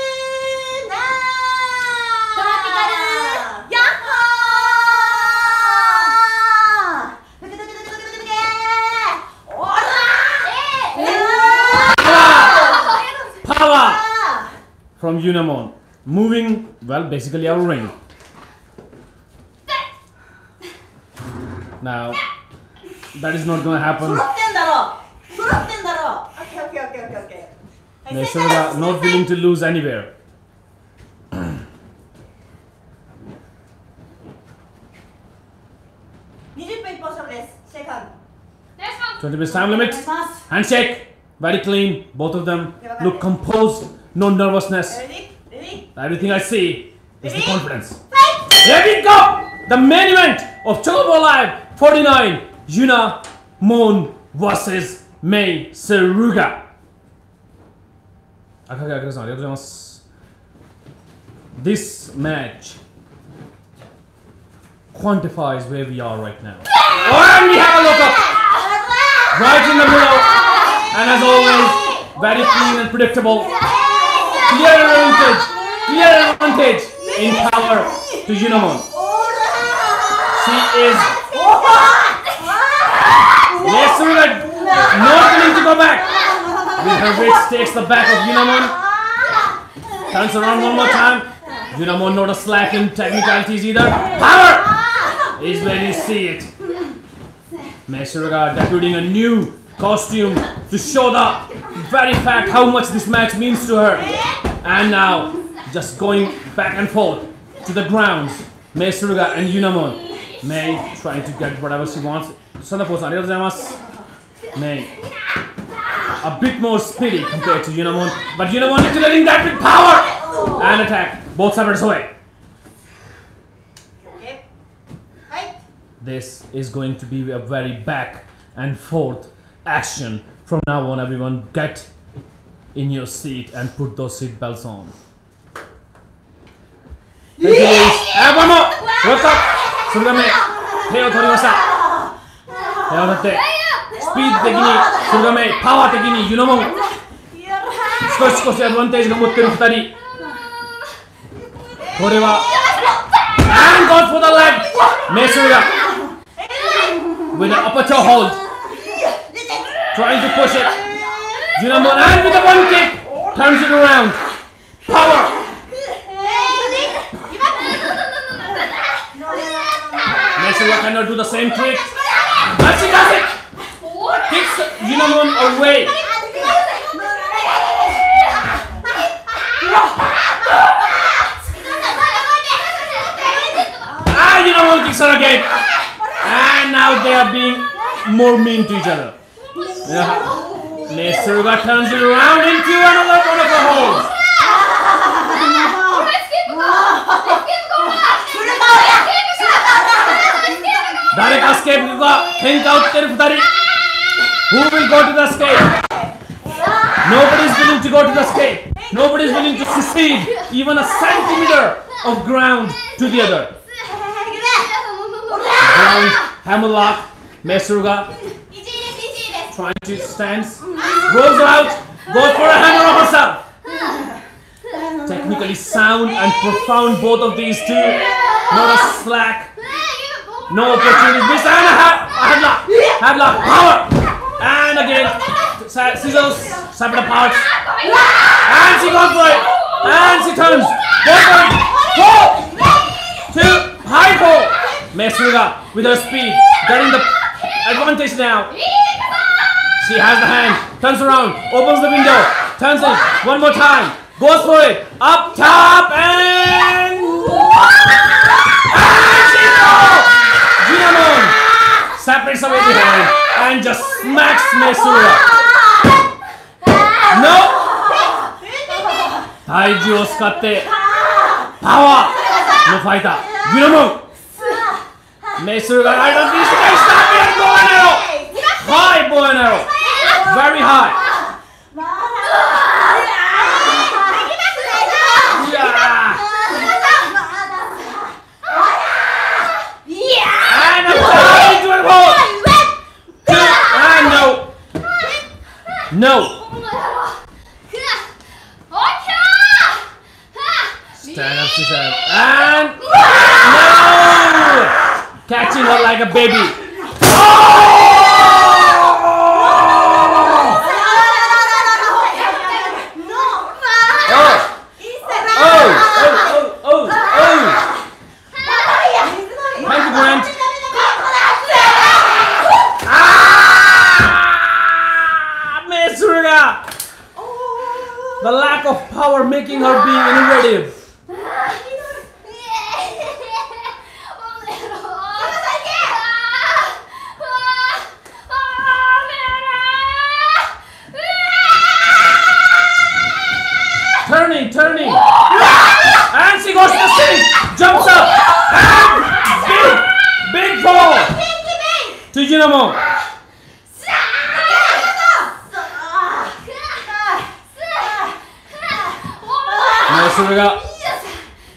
奈。トロピカルヤッホー。ふくふくふくふくふく。おらー。パワー。From Yunamon, moving well, basically our ring. Now, that is not going to happen. Mei Suruga not willing to lose anywhere. twenty minutes time limit. Handshake. Very clean. Both of them look composed. No nervousness. Everything I see is the confidence. Here we go. The main event of ChocoPro Live forty-nine. Yunamon versus Mei Suruga. This match quantifies where we are right now. And we have a look up right in the middle, and as always, very clean and predictable. Clear advantage, clear advantage in power to Yunamon. She is Mei Suruga not willing to go back. With her wrist takes the back of Yunamon, turns around one more time. Yunamon not a slack in technicalities either. Power is where you see it. Mei Suruga decorating a new costume to show the very fact how much this match means to her. And now just going back and forth to the ground. Mei Suruga and Yunamon. Mei trying to get whatever she wants. Sonapos, arigatou. Mei a bit more speedy compared to Yunamon, but Yunamon activating that with power and attack. Both sides away. This is going to be a very back and forth action. From now on, everyone get in your seat and put those seat belts on. Yeah. And one more! What's up? Surugame, hey, I got it. Speed, tekini, Surugame, power, tekini, you know. Skoshi koshi advantage, no more twenty. And goes for the leg. Mei Suruga. With an upper toe hold, trying to push it. Yunamon, and with a one kick, turns it around. Power. Mei Suruga cannot do the same trick, but she does it. Kicks Yunamon away. Ah, Yunamon kicks her again. And now they are being more mean to each other. Yeah. Mei Suruga turns it around into another one of the holes. Dareka escape Henka. Who will go to the escape? Nobody is willing to go to the escape. Nobody is willing to succeed even a centimeter of ground to the other. Hammerlock, Mei Suruga trying to stand, rolls out, goes for a hammer of herself. Technically sound and profound, both of these two. Not a slack, no opportunity. Miss and a headlock, headlock, power, and again, scissors, separate parts, and she goes for it, and she turns, goes for it, four, two, high four. Mei Suruga, with her speed, getting the advantage now. She has the hand, turns around, opens the window, turns it one more time, goes for it, up top, and... and she goes! Yunamon separates away the hand and just smacks Mei Suruga. No! Taijuを使って, power no fighter, Yunamon. Mei Suruga right on this stage, stop it, bow and arrow! High bow and arrow! Very high! Yeah! And a tie into a roll! Two, and no! No! Stand up, she's up. And... no! Catching her like a baby. Oh! Oh! Oh! Oh! Oh! Thank you, Brent. Ah! Mei Suruga! The lack of power making her be innovative. Turning, and she goes to the ceiling, jumps up, and big, big fall to Yunamon. Mei Suruga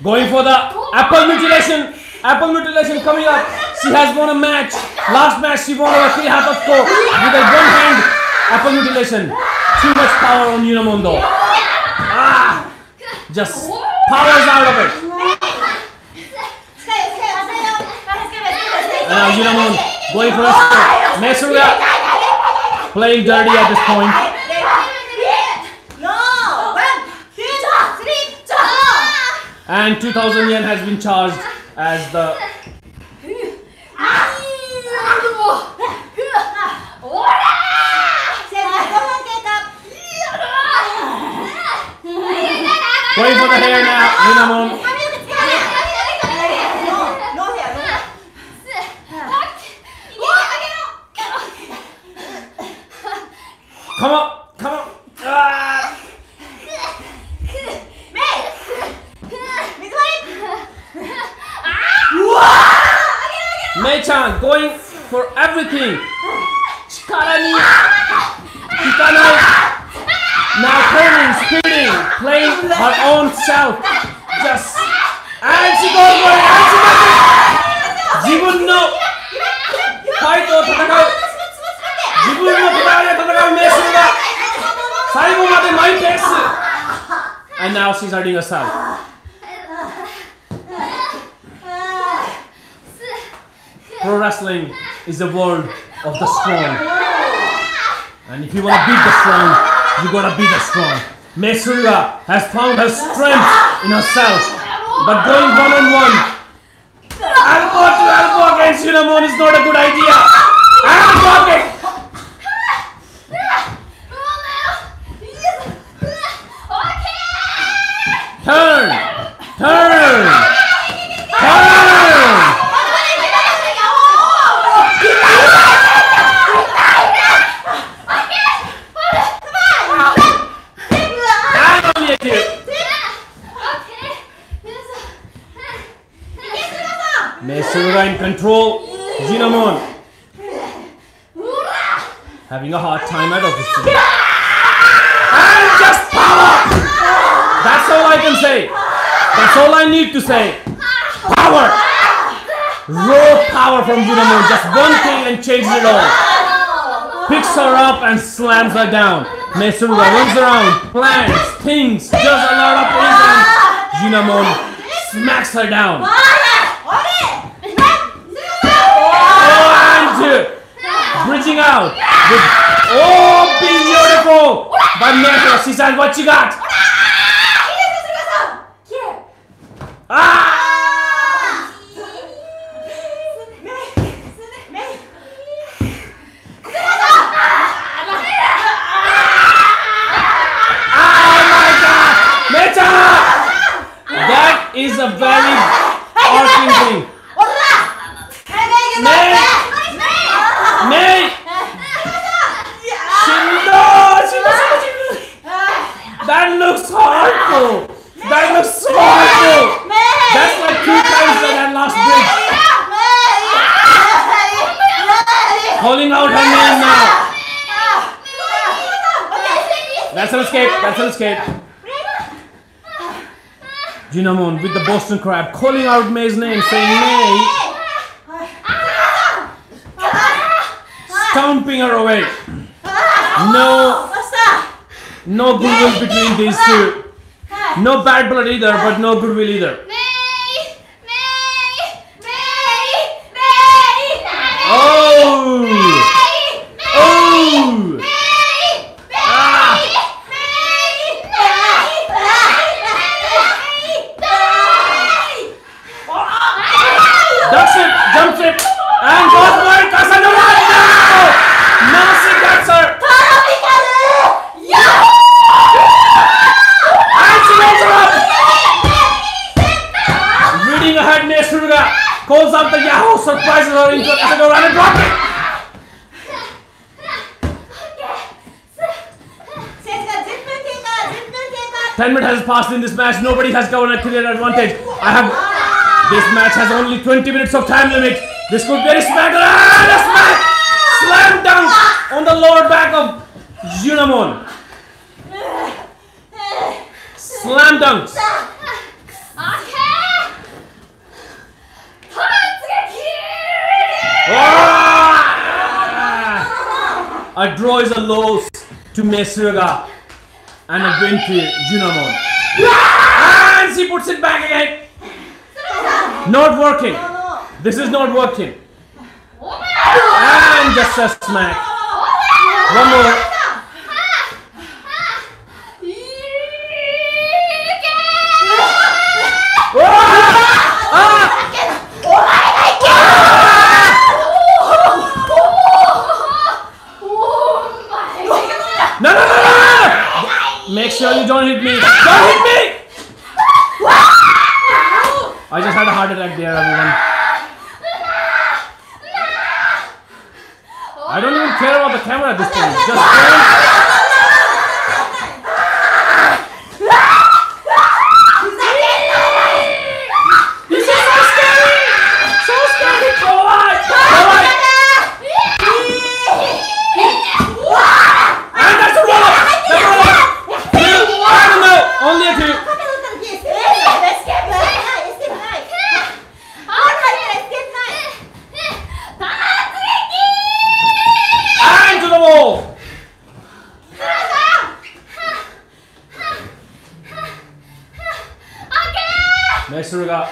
going for the apple mutilation, apple mutilation coming up. She has won a match, last match she won over three half of four with a one hand apple mutilation. Too much power on Yunamon though. Ah! Just powers out of it. And now Yunamon going for a score. Mei Suruga playing dirty at this point. And two thousand yen has been charged as the... Going for the hair now, Yunamon. Come on! Come on! Ah! Mei-chan going for everything! Chikara ni kikanai! Now turning, spinning, playing her own self! Just... And she goes for it! And she does it! Jibun no fight or tatakau! Jibun no tatara de tatakau Mei Suruga! Saigo made mind takes! And now she's hurting herself. Pro wrestling is the world of the strong. And if you want to beat the strong, you gotta beat the strong. Mei Suruga has found her strength in herself. But going one on one, elbow to elbow against Yunamon is not a good idea. And the pocket! Turn! Turn! Turn! Mei Suruga in control. Yunamon having a hard time out of this today. And just power! That's all I can say. That's all I need to say. Power! Raw power from Yunamon. Just one thing and changes it all. Picks her up and slams her down. Mei Suruga runs around, plans, things, does a lot of things, and Yunamon smacks her down. Bridging out with, oh, beautiful! But Mei Suruga, what you got? Ah! Oh my God! Meta! That is a very arcing thing. That looks horrible! That looks so horrible! That's like two times that I lost this. Calling out her name now. That's an escape, that's an escape. Yunamon with the Boston Crab calling out Mei's name, saying Mei. Stomping her away. No. No goodwill between these two. No bad blood either, but no goodwill either. Mei! Mei! Mei! Mei! Oh! Oh! Ah! Ducks it! Jumps it! And goes for it! Casanova! No! No, she gets her! Calls out the Yahoo, surprises her into a category and drop it! ten minutes has passed in this match, nobody has got a clear advantage. I have. This match has only twenty minutes of time limit. This could be a smack, and a smack! Slam down on the lower back of Yunamon. Slam dunks. Ah! A draw is a loss to Mei Suruga and a win to Yunamon. And she puts it back again. Not working. This is not working. And just a smack. One more. Ah! Ah! Make sure you don't hit me. Don't hit me! I just had a heart attack there, everyone. I don't even care about the camera at this point. Just don't. Suruga.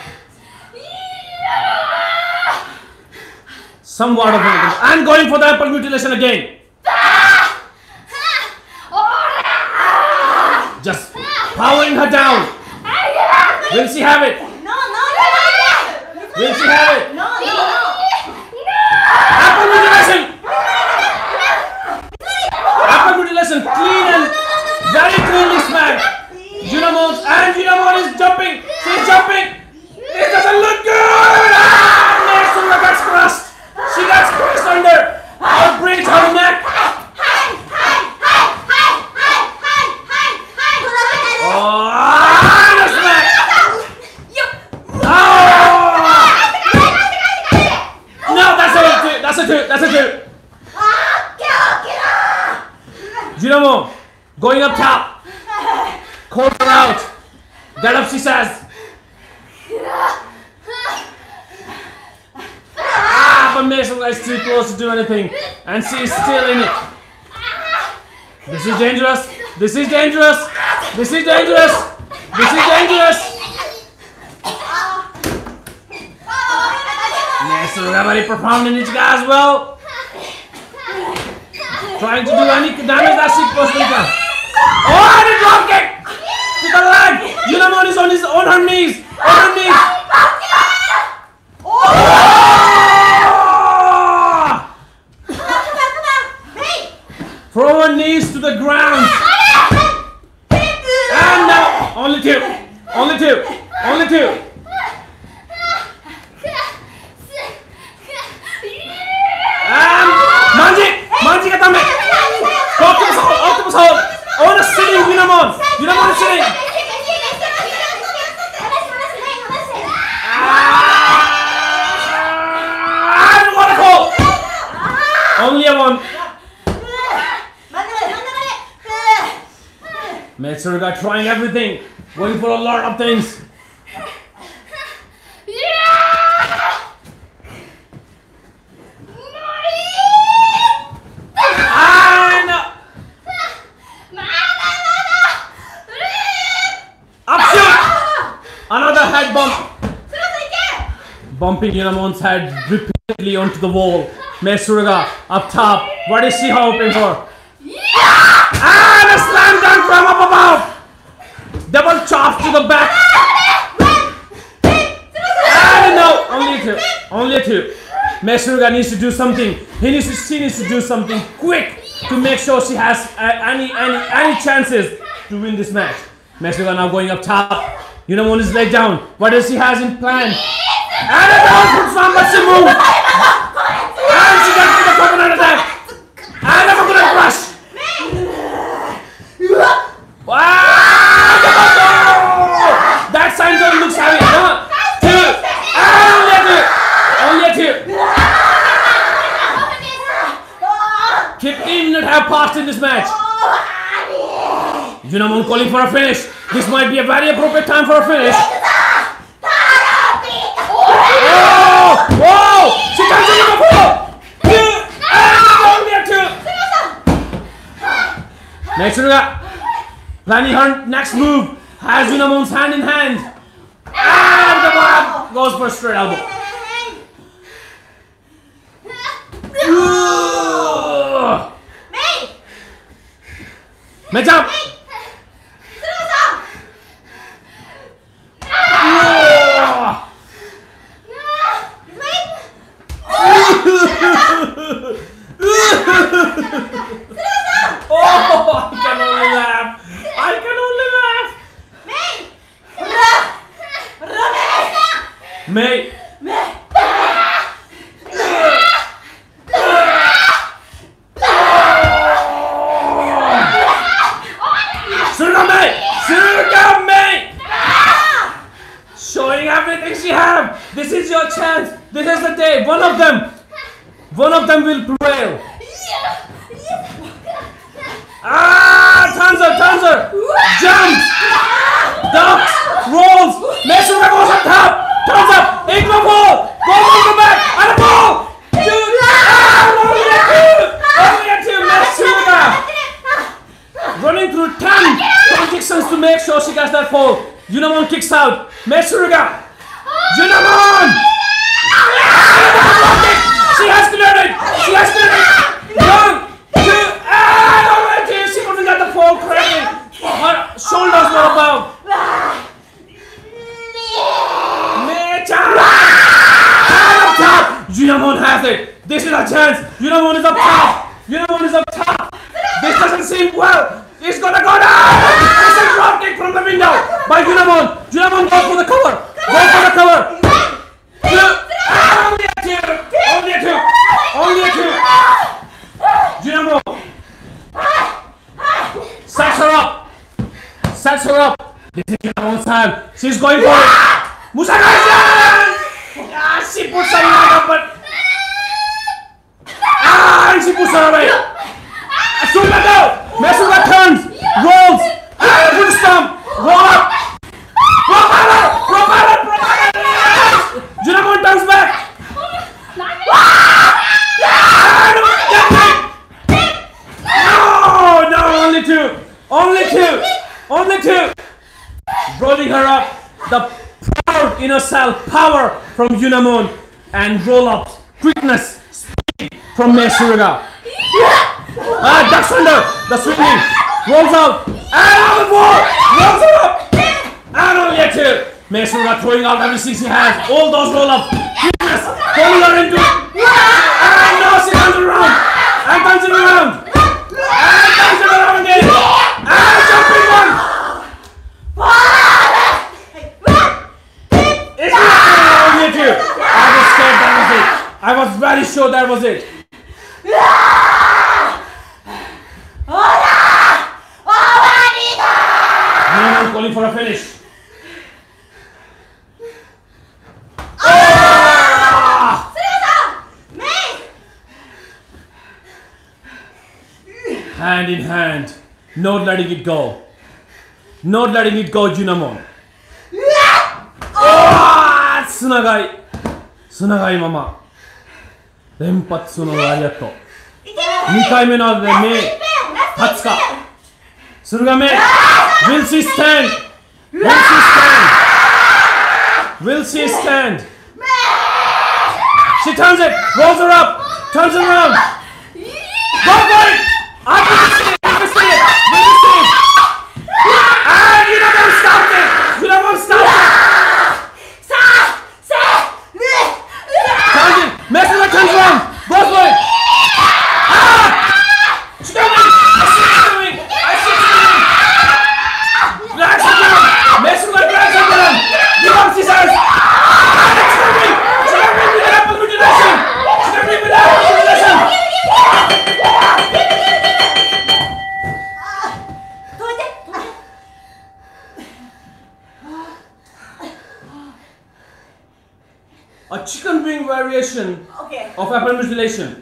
Somewhat of it. I'm going for the apple mutilation again. Just powering her down. Will she have it? No, no, no. Will she have it? No, no, no. Apple mutilation. Apple mutilation. Clean and very cleanly smacked. Yunamon and Yunamon is jumping. She's jumping. It doesn't look good. Ah, Mei Suruga gets crushed. She gets crushed under. Out brings her neck. That's a two. Yunamon going up top. Calls her out. Get up, she says. Ah, but Mei Suruga is too close to do anything. And she's still in it. This is dangerous. This is dangerous. This is dangerous. This is dangerous. Very profound in Ichiga as well. Trying to do any damage that she possibly can. Oh, and a drop kick to the leg. Yunamon is on his on her knees. On her knees. Oh! From her knees to the ground. And now only two. Only two. Only two. Mei Suruga trying everything, going for a lot of things. Yeah! And upshoot! Another head bump. Bumping Yunamon's head repeatedly onto the wall. Mei Suruga up top. What is she hoping for? From up above, double chop to the back. And no, only a two, only a two. Mei Suruga needs to do something. He needs to, she needs to do something quick to make sure she has uh, any any any chances to win this match. Mei Suruga now going up top. Yunamon is laid down. What does she has in plan? And a downward from but she moves. And she gets to the coconut attack. And a coconut crush. Wow! That sign zone looks heavy. One, two, only a two. Only a two. fifteen minutes have passed in this match. Yunamon calling for a finish. This might be a very appropriate time for a finish. Oh! Whoa! She comes in the pool! Mei Suruga planning her next move, has Yunamon's hand in hand, and the ball goes for a straight elbow. Mei! Mei jump! Oh, I can only laugh. I can only laugh. Mei. Mei. Suruga Mei. Suruga Mei. Showing everything she has. This is your chance. This is the day. One of them. One of them will prevail. Ah, turns her, turns her, jumps, ducks, rolls, Mei Suruga goes up top, turns up, into a ball, goes on the back, and a ball, two, ah, only a two, only a two, Mei Suruga, running through ten contradictions to make sure she gets that fall. Yunamon kicks out, Mei Suruga, Yunamon! She has to learn it! She has to learn it! No! Ah, no, right. She couldn't get the fall correctly! Her shoulders were above! Yunamon has it! This is a chance! Yunamon is up top! Yunamon is up top! This doesn't seem well! It's gonna go down! It's a drop kick from the window by Yunamon! Yunamon goes for the cover! Go for the cover! Only a two! Only a two! Only a two! Yunamon! Sets her up! Sets her up! This is Yunamon's time! She's going for it! Musakai-san! Ah, she puts her leg up, but... Ah, and she puts her away! Suga go! Mesuga turns! Rolls! Ah, good stomp! Roll up! Propeller! Propeller! Propeller! Yunamon turns back! No! No, only two! Only two! Only two! Rolling her up! The proud inner self power from Yunamon and roll up quickness speed from Mei Suruga. Ah, ducks under the swinging rolls out and on the wall rolls it up and on the exit. Mei Suruga throwing out everything she has, all those roll up quickness rolling her into it. And now she turns it around and turns it around and turns it around again and jumping one. I was very sure that was it. Yunamon calling for a finish. Ah! Hand in hand, not letting it go. Not letting it go, Yunamon. Ah! Tsunagai, tsunagai mama. 連発そのラリアットにかいめなのでメイ立つかそれがメイ Will she stand? Will she stand? Will she stand? She turns it, rolls her up, turns it around. Go for it! I can see it, I can see it, I can see it. And you don't stop it, you don't stop it. Turns it. Messenger comes from! Both ways! Ah! She's coming! I see she's coming! I see she's coming! Drags her down! Messenger drags her down! Give up scissors! Ah! She's coming! She's coming with an apple mutilation! She's coming with an apple mutilation! A chicken wing variation okay. of apple mutilation.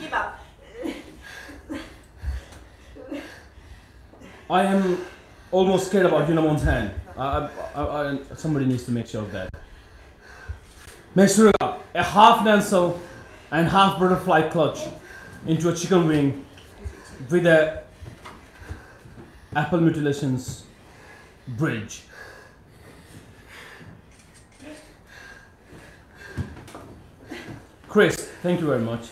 Give up. I am almost scared about Yunamon's hand. I, I, I, somebody needs to make sure of that. Mei Suruga, a half dancer and half butterfly clutch into a chicken wing with a apple mutilations bridge. Chris, thank you very much.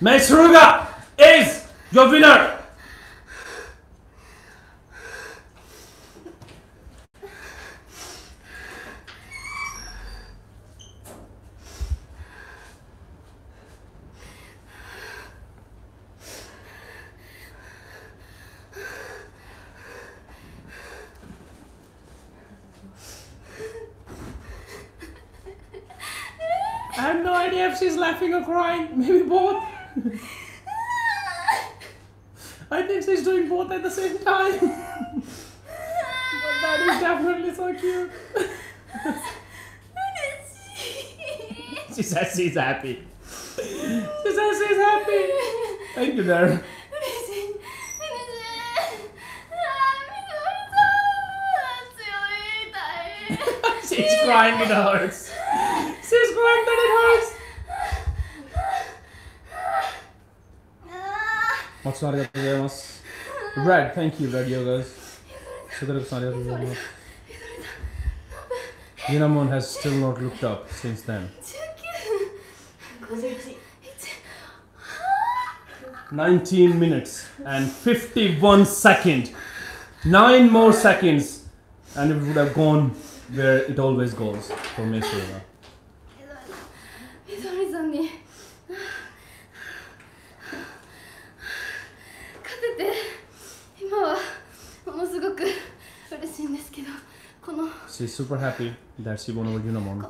Mei Suruga is your winner. Or crying, maybe both. I think she's doing both at the same time. But that is definitely so cute. She says she's happy. She says she's happy. Thank you, Darren. She's crying with a heart. She's Watson, arigatou gozaimasu. Red, thank you, Red Yogas. Yunamon has still not looked up since then. nineteen minutes and fifty-one seconds. Nine more seconds and it would have gone where it always goes for Mei Suruga. She's super happy that she won over Yunamon.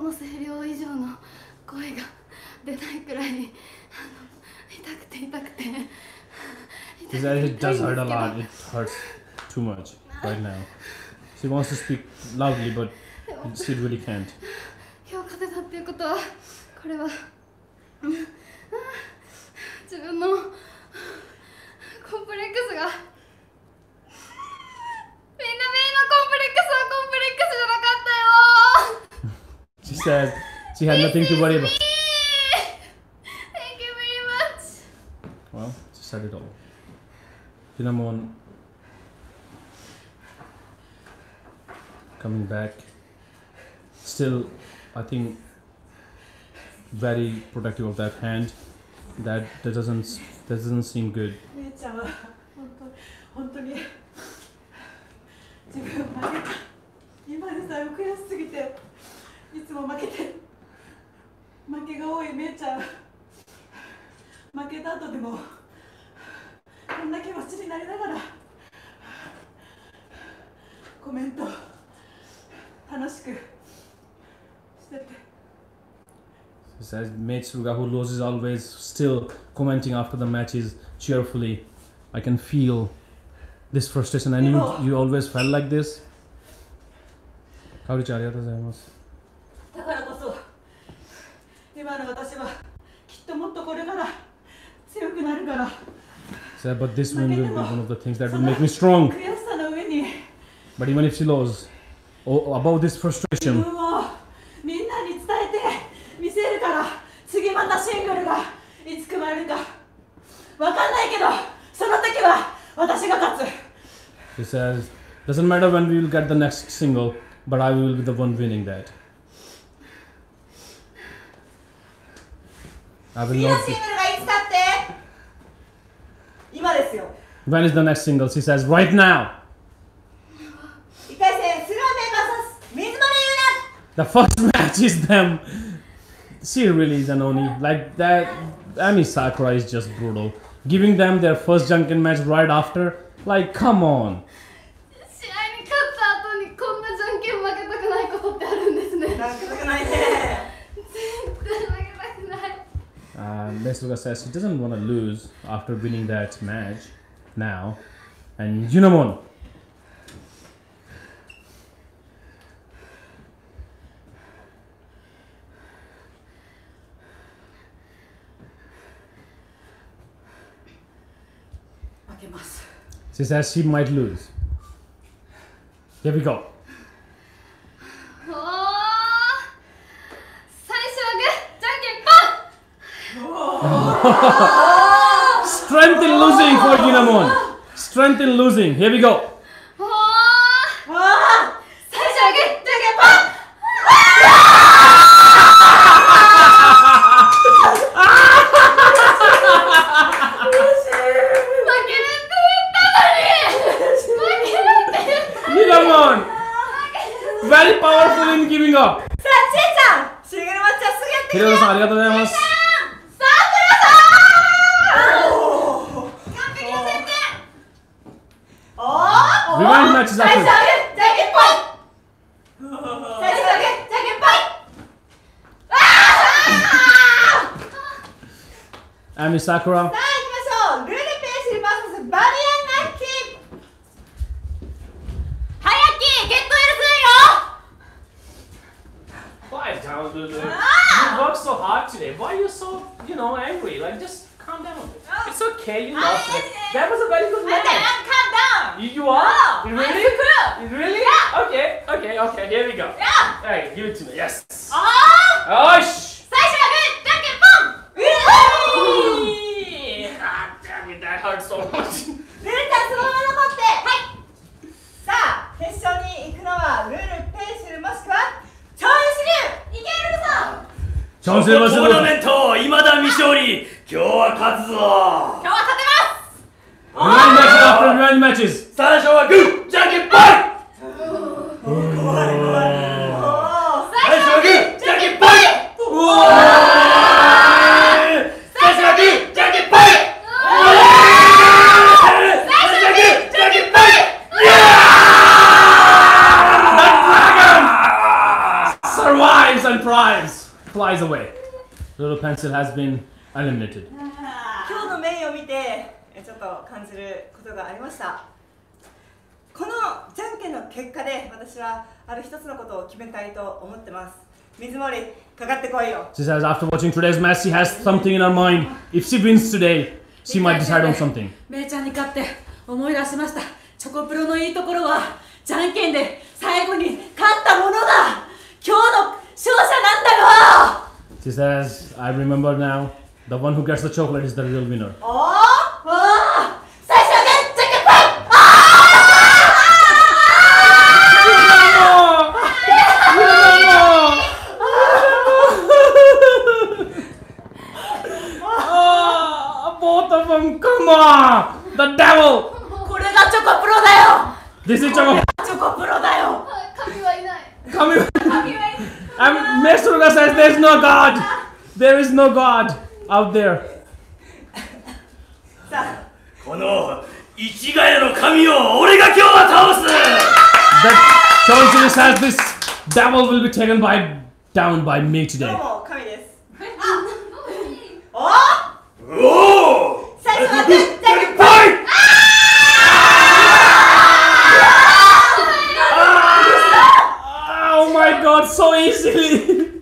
It does hurt a lot. It hurts too much right now. She wants to speak loudly, but she really can't. She said she had nothing to worry about. Thank you very much. Well, she said it all. Yunamon coming back, still I think very protective of that hand. That that doesn't that doesn't seem good. She says Mei Suruga, who loses always, still commenting after the matches cheerfully. I can feel this frustration. I knew you always felt like this. Kaori-chan, arigatou gozaimasu. Said, but this win will be one of the things that will make me strong. But even if she loses, oh, about this frustration, she says, doesn't matter when we will get the next single, but I will be the one winning that. I will not be. When is the next single? She says, right now. The first match is them. She really is an Oni. Like that, Emi Sakura is just brutal. Giving them their first Junkin match right after. Like, come on. Uh, Mei Suruga says she doesn't want to lose after winning that match now. And Yunamon. She says she might lose. Here we go. Strength in losing for Yunamon. Strength in losing. Here we go. Yunamon, very powerful in giving up. Hiroshi-san, arigatou gozaimasu. Revenge match is happening. Emi Sakura. Quiet down, Lulu. You worked so hard today. Why are you so, you know, angry? Like, just calm down. It's okay, you lost it. That was a very good match. You, you are? No, you really? You really? Yeah. Okay, okay, okay, here we go. Yeah. Alright, give it to me. Yes. Oh! Oh, shh! First, second, bomb! Ah, damn it, that hurts so much. チョコプロトーナメント未だ未勝利。今日は勝つぞ。今日は勝てます。ラインマッチだ。ラインマッチです。最初はグー、じゃんけんぽい。怖い怖い。最初はグー、じゃんけんぽい。最初はグー、じゃんけんぽい。最初はグー、じゃんけんぽい。Yeah! Survives and thrives. Flies away. Little Pencil has been eliminated. 今日のメインを見てちょっと感じることがありました。このじゃんけんの結果で私はある一つのことを決めたいと思ってます。水森、かかってこいよ。She says after watching today's match, she has something in her mind. If she wins today, she might decide on something. メイちゃんに勝って思い出しました。チョコプロのいいところはじゃんけんで最後に勝ったものが今日のShe says, I remember now, the one who gets the chocolate is the real winner. Oh! Oh! Both of them, come on! The devil! This is ChocoPro! I'm, Mei Suruga says there's no God! There is no God out there. この一ヶ谷の神を俺が今日は倒す! Chon Shiryu says this devil will be taken by, down by me today. どうも、神です。あ、おおお最初は絶対にパイ! God, so easily.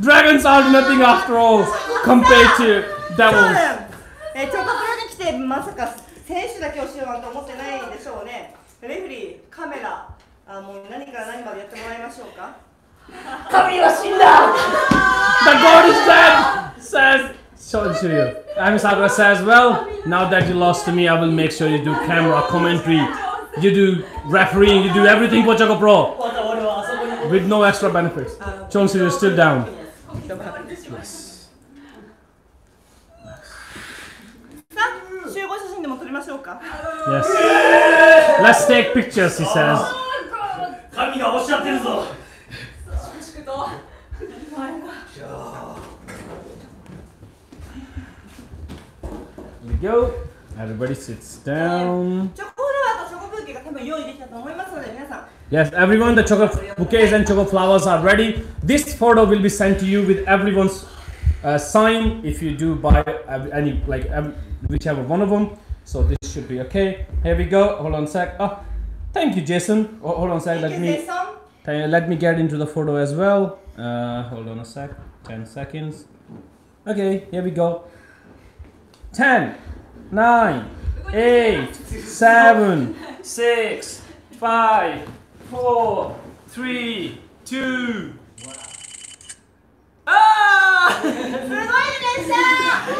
Dragons are nothing after all compared to devils. The God is dead, says Chon Shiryu. Emi Sakura says, well, now that you lost to me, I will make sure you do camera commentary, you do refereeing, you do everything for ChocoPro. With no extra benefits. Chon Shiryu is still down. Yes. Yes. Let's take pictures, he says. Here we go. Everybody sits down. Yes, everyone, the chocolate bouquets and chocolate flowers are ready. This photo will be sent to you with everyone's uh, sign if you do buy any, like, every, whichever one of them. So this should be okay. Here we go. Hold on a sec. Oh, thank you, Jason. Oh, hold on a sec. Let me, let me get into the photo as well. Uh, hold on a sec. ten seconds. Okay, here we go. ten, nine, eight, seven, six, five, four, three, two, ah!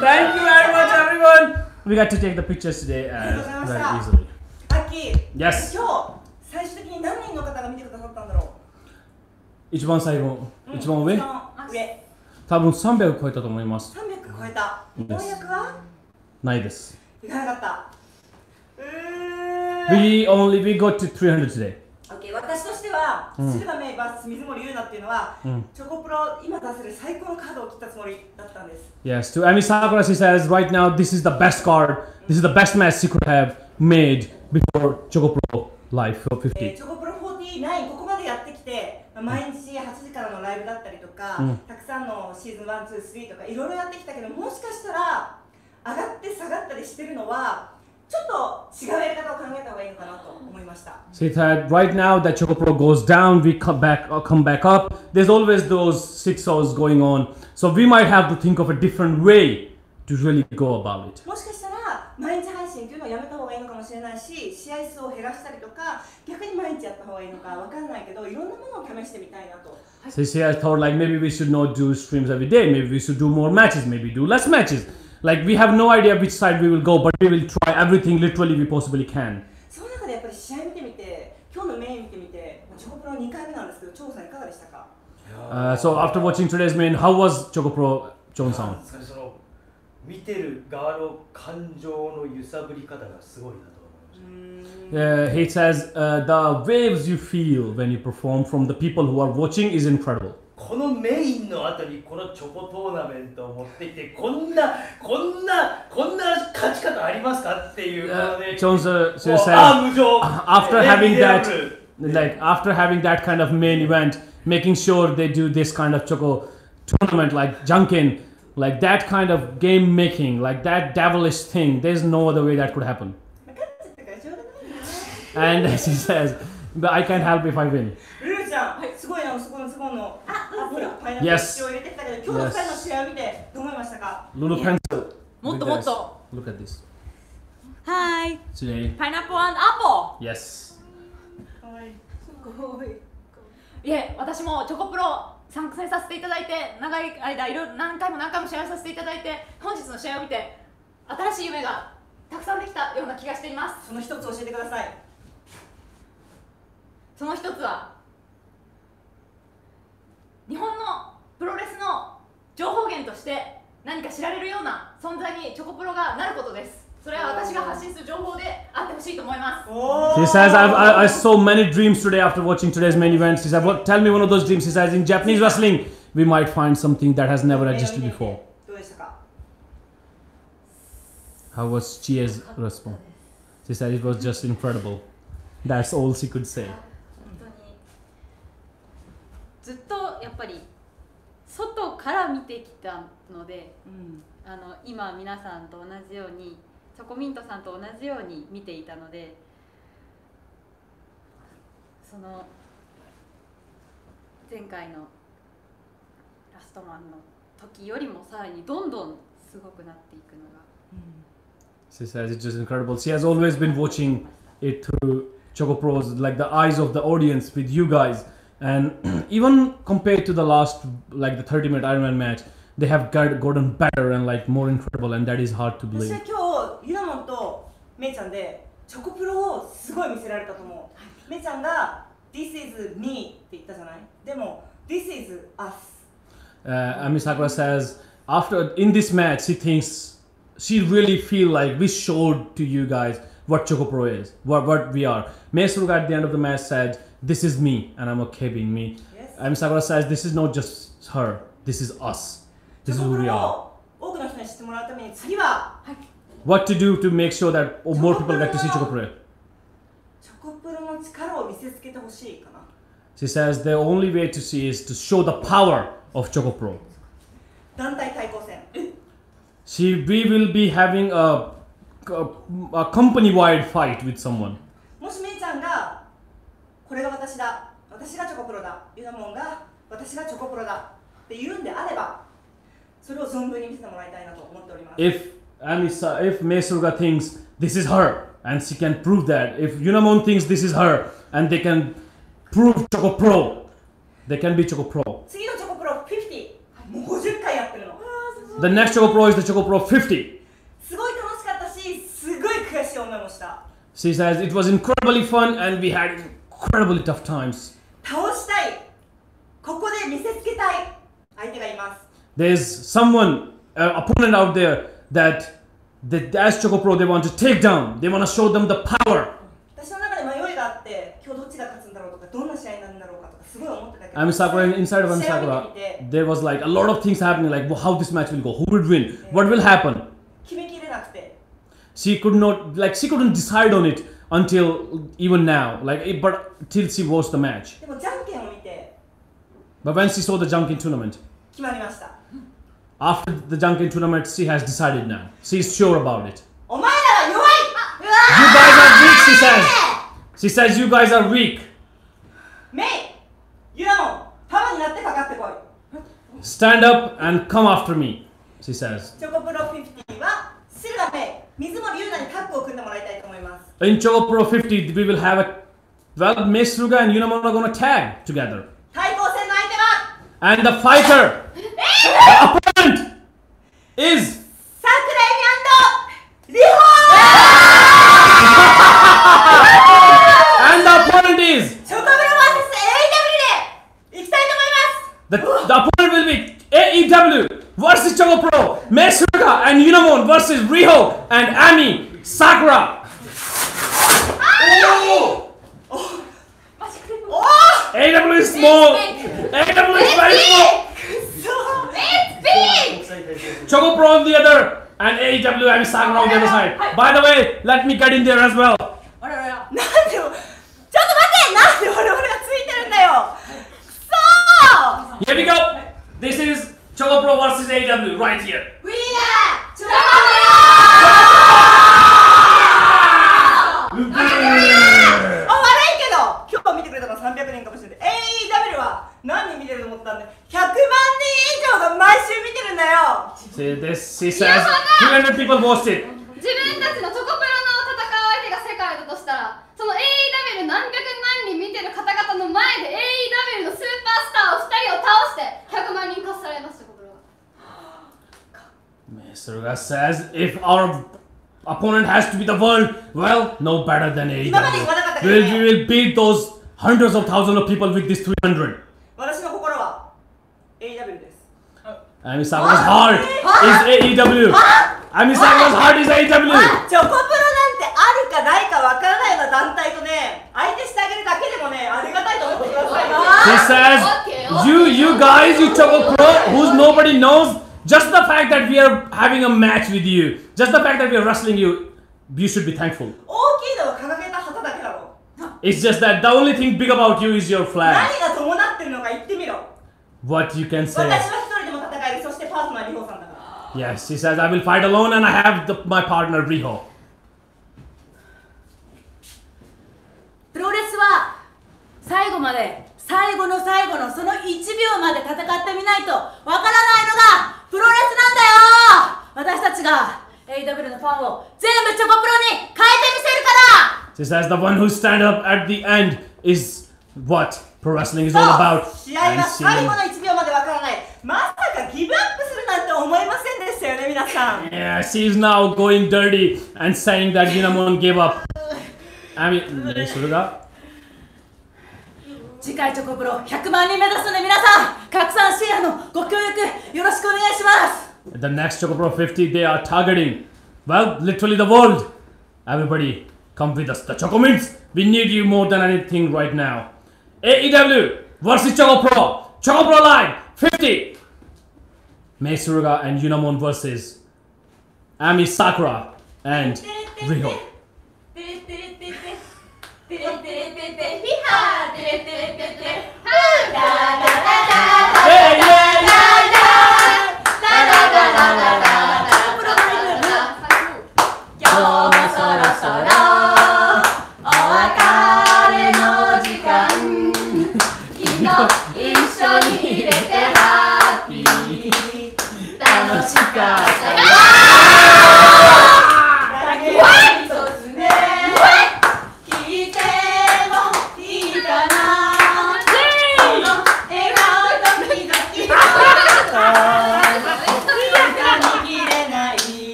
Thank you very much, everyone. We got to take the pictures today as very easily. Yes. We only we got to three hundred today. Okay, 私としては、駿河メイバース水森優奈っていうのは、チョコプロ今出せる最高のカードを切ったつもりだったんです。Yes, to Emi Sakura, she says right now this is the best card, this is the best match she could have made before ChocoPro Live four fifty. ChocoPro forty-nineここまでやってきて、毎日はちじからのライブだったりとか、たくさんのシーズンワン、ツー、スリーとかいろいろやってきたけど、もしかしたら上がって下がったりしてるのは。She said, right now that ChocoPro goes down, we come back, or come back up. There's always those six hours going on, so we might have to think of a different way to really go about it. So she has thought like maybe we should not do streams every day, maybe we should do more matches, maybe do less matches. Like we have no idea which side we will go, but we will try everything literally we possibly can. Uh, so after watching today's main, how was ChocoPro, Chon-san? Uh, he says uh, the waves you feel when you perform from the people who are watching is incredible. Uh, Chon says, after having that, like after having that kind of main event, making sure they do this kind of choco tournament, like Junkin, like that kind of game making, like that devilish thing, there's no other way that could happen. And she says, but I can't help if I win. Yes. Yes. Lulu Pencil. Look at this. Hi. Today. Pineapple and apple. Yes. Yeah, I also ChocoPro. 参戦させていただいて、長い間いろいろ何回も何回も試合させていただいて、本日の試合を見て新しい夢がたくさんできたような気がしています。その一つ教えてください。その一つは日本のプロレスの情報源として何か知られるような存在にチョコプロがなることです。それは私が発信する情報であってほしいと思います。He says, I've, I, I saw many dreams today after watching today's main events. He said, what, tell me one of those dreams. He says, in Japanese wrestling, we might find something that has never existed before. How was Chie's response? She said, it was just incredible. That's all she could say. ずっとやっぱり外から見てきたので、あの今皆さんと同じように。 チョコミントさんと同じように見ていたので、その前回のラストマンの時よりもさらにどんどんすごくなっていくのが。She says it's just incredible. She has always been watching it through ChocoPro's, like the eyes of the audience with you guys, and even compared to the last, like the thirty minute Ironman match, they have gotten better and like more incredible, and that is hard to believe. ユナモンとメイちゃんでチョコプロをすごい見せられたと思う。メイちゃんが This is me って言ったじゃない。でも This is us。Emi Sakura says after in this match she thinks she really feel like we showed to you guys what ChocoPro is, what what we are. Mei Suruga at the end of the match said this is me and I'm okay being me. Emi Sakura says this is not just her, this is us. This is who we are. 多くの人に知ってもらうために次は What to do to make sure that more people get to see ChocoPro? She says the only way to see is to show the power of ChocoPro. She, we will be having a, a, a company-wide fight with someone. If And if Mei Suruga thinks this is her and she can prove that, if Yunamon thinks this is her and they can prove ChocoPro, they can be ChocoPro. The next ChocoPro is the ChocoPro fifty. She says it was incredibly fun and we had incredibly tough times. There's someone, uh, opponent out there. That the as ChocoPro they want to take down, they want to show them the power. Emi Sakura inside of Emi Sakura, there was like a lot of things happening, like how this match will go, who would win, what will happen. She could not, like she couldn't decide on it until even now, like but till she watched the match. But when she saw the Junkin tournament. After the Junkin tournament, she has decided now. She is sure about it. You guys are weak, she says. She says you guys are weak. Stand up and come after me, she says. In ChocoPro fifty, we will have a... Well, Mei Suruga and Yunamon are going to tag together. And the fighter... The opponent is Sakura Emi and Riho! And the opponent is ChocoPro versus A E W. The versus Riho and Emi Sakura. Oh! Oh! Oh! A E W is small. A E W is very small. It's big. ChocoPro on the other and A E W Emi Sakura on the other side. By the way, let me get in there as well. Here we go. This is ChocoPro versus A E W right here. We are ChocoPro. We are. Oh, 悪いけど、今日見てくれたのはさんびゃくにんかもしれない。A E W は何人見てると思ったんで、ひゃくまんにん以上が毎週見てるんだよ。See this? She says two hundred people watched it. 自分たちのチョコプロの戦う相手が世界だとしたら、その A E W 何百何人見てる方々の前で A E W のスーパースターをふたりを倒してひゃくまんにん化されますよ。 Mei Suruga says, if our opponent has to be the world, well, no better than A E W. We will, we will beat those hundreds of thousands of people with this three hundred. Emi Sakura's heart is A E W. Emi Sakura's heart is A E W. She says, you, you guys, you ChocoPro, who's nobody knows, just the fact that we are having a match with you, just the fact that we are wrestling you, you should be thankful. It's just that the only thing big about you is your flag. What you can say. Yes, she says, I will fight alone and I have the, my partner Riho. She says the one who stands up at the end is what pro wrestling is all about. And she yeah, she is now going dirty and saying that Yunamon gave up. I mean, Mei Suruga. 次回チョコプロひゃくまんにん目指すので皆さん、拡散シェアのご協力よろしくお願いします。The next ChocoPro fifty they are targeting, well, literally the world. Everybody, come with us. The Chocomints, we need you more than anything right now. A E W versus ChocoPro, ChocoPro line fifty. Mei Suruga and Yunamon versus Emi Sakura and Riho.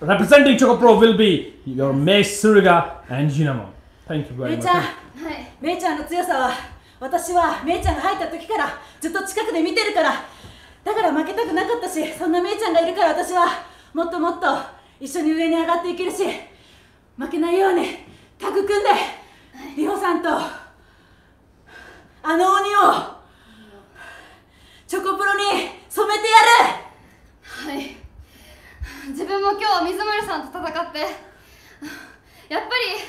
Representing ChocoPro will be your Mei Suruga and Yunamon. Thank you very much. Mei-chan's あの鬼をチョコプロに染めてやる。はい、自分も今日水森さんと戦ってやっぱり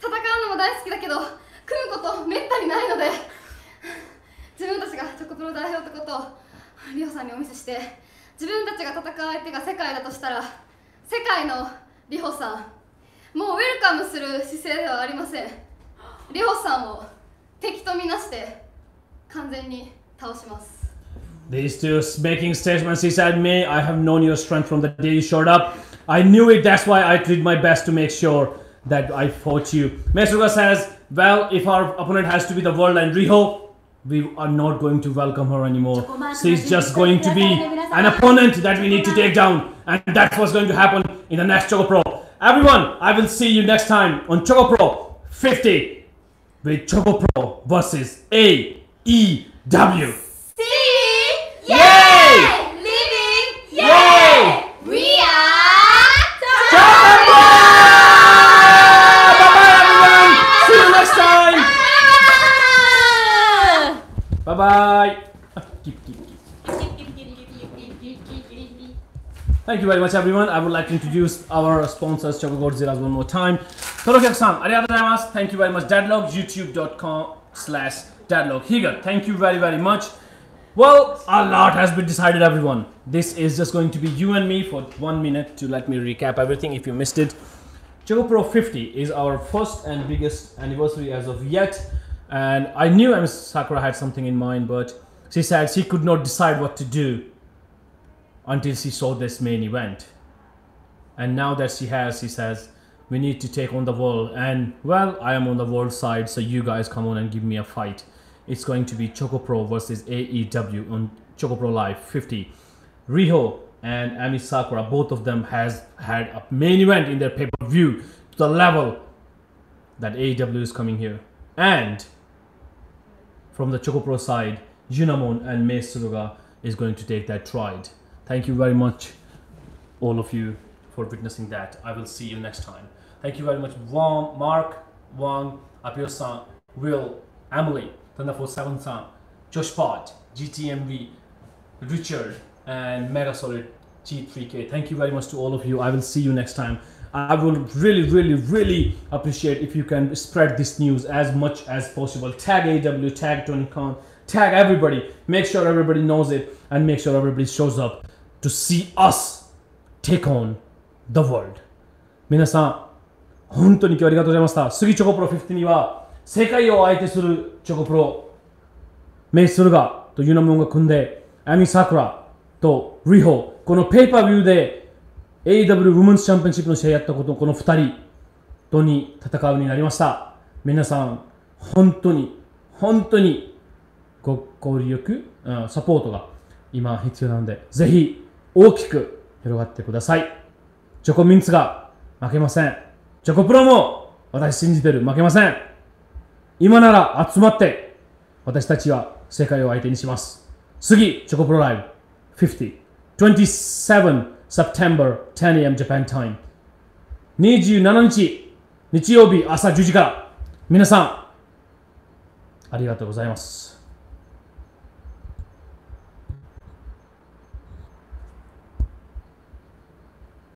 戦うのも大好きだけど組むことめったにないので、自分たちがチョコプロ代表ってことをリホさんにお見せして、自分たちが戦う相手が世界だとしたら世界のリホさん、もうウェルカムする姿勢ではありません。リホさんを敵とみなして完全に倒します。 These two making statements inside me. I have known your strength from the day you showed up. I knew it, that's why I did my best to make sure that I fought you. Mei Suruga says, well, if our opponent has to be the world and Riho, we are not going to welcome her anymore. She's just going to be an opponent that we need to take down. And that's what's going to happen in the next ChocoPro. Everyone, I will see you next time on ChocoPro fifty with ChocoPro versus A E W. Yay! Yay! Living! Yay! Yay! We are ChocoPro! Bye-bye everyone! See you next time! Bye-bye! Thank you very much everyone. I would like to introduce our sponsors, ChocoGodzilla's, one more time. Thank you very much, Deadlock, youtube.com slash Deadlock Higa. Thank you very, very much. Well, a lot has been decided, everyone. This is just going to be you and me for one minute to let me recap everything if you missed it. ChocoPro fifty is our first and biggest anniversary as of yet. And I knew Emi Sakura had something in mind, but she said she could not decide what to do until she saw this main event. And now that she has, she says, we need to take on the world. And, well, I am on the world side, so you guys come on and give me a fight. It's going to be ChocoPro versus A E W on ChocoPro Live fifty. Riho and Emi Sakura, both of them has had a main event in their pay-per-view to the level that A E W is coming here. And from the ChocoPro side, Yunamon and Mei Suruga is going to take that stride. Thank you very much, all of you, for witnessing that. I will see you next time. Thank you very much, Wong, Mark, Wong, Apio-san, Will, Emily, Thunder four seven-san, Josh Pot, G T M V, Richard, and Megasolid G three K. Thank you very much to all of you. I will see you next time. I would really, really, really appreciate if you can spread this news as much as possible. Tag A E W, tag TonyCon, tag everybody. Make sure everybody knows it and make sure everybody shows up to see us take on the world. 皆さん、本当に今日ありがとうございました。次チョコプロフィフティには 世界を相手するチョコプロ、メイスルガとユナモンが組んで、エミサクラとリホ、このペーパービューで A E W ウィメンズチャンピオンシップの試合やったことこのふたりとに戦うになりました。皆さん、本当に本当にご協力、サポートが今必要なので、ぜひ大きく広がってください。チョコミンツが負けません。チョコプロも私信じてる、負けません。 今なら集まって私たちは世界を相手にします。次、チョコプロライブフィフティ にじゅうなな セプテンバー テンエーエム Japan Time にじゅうしちにち日曜日朝じゅうじから皆さんありがとうございます。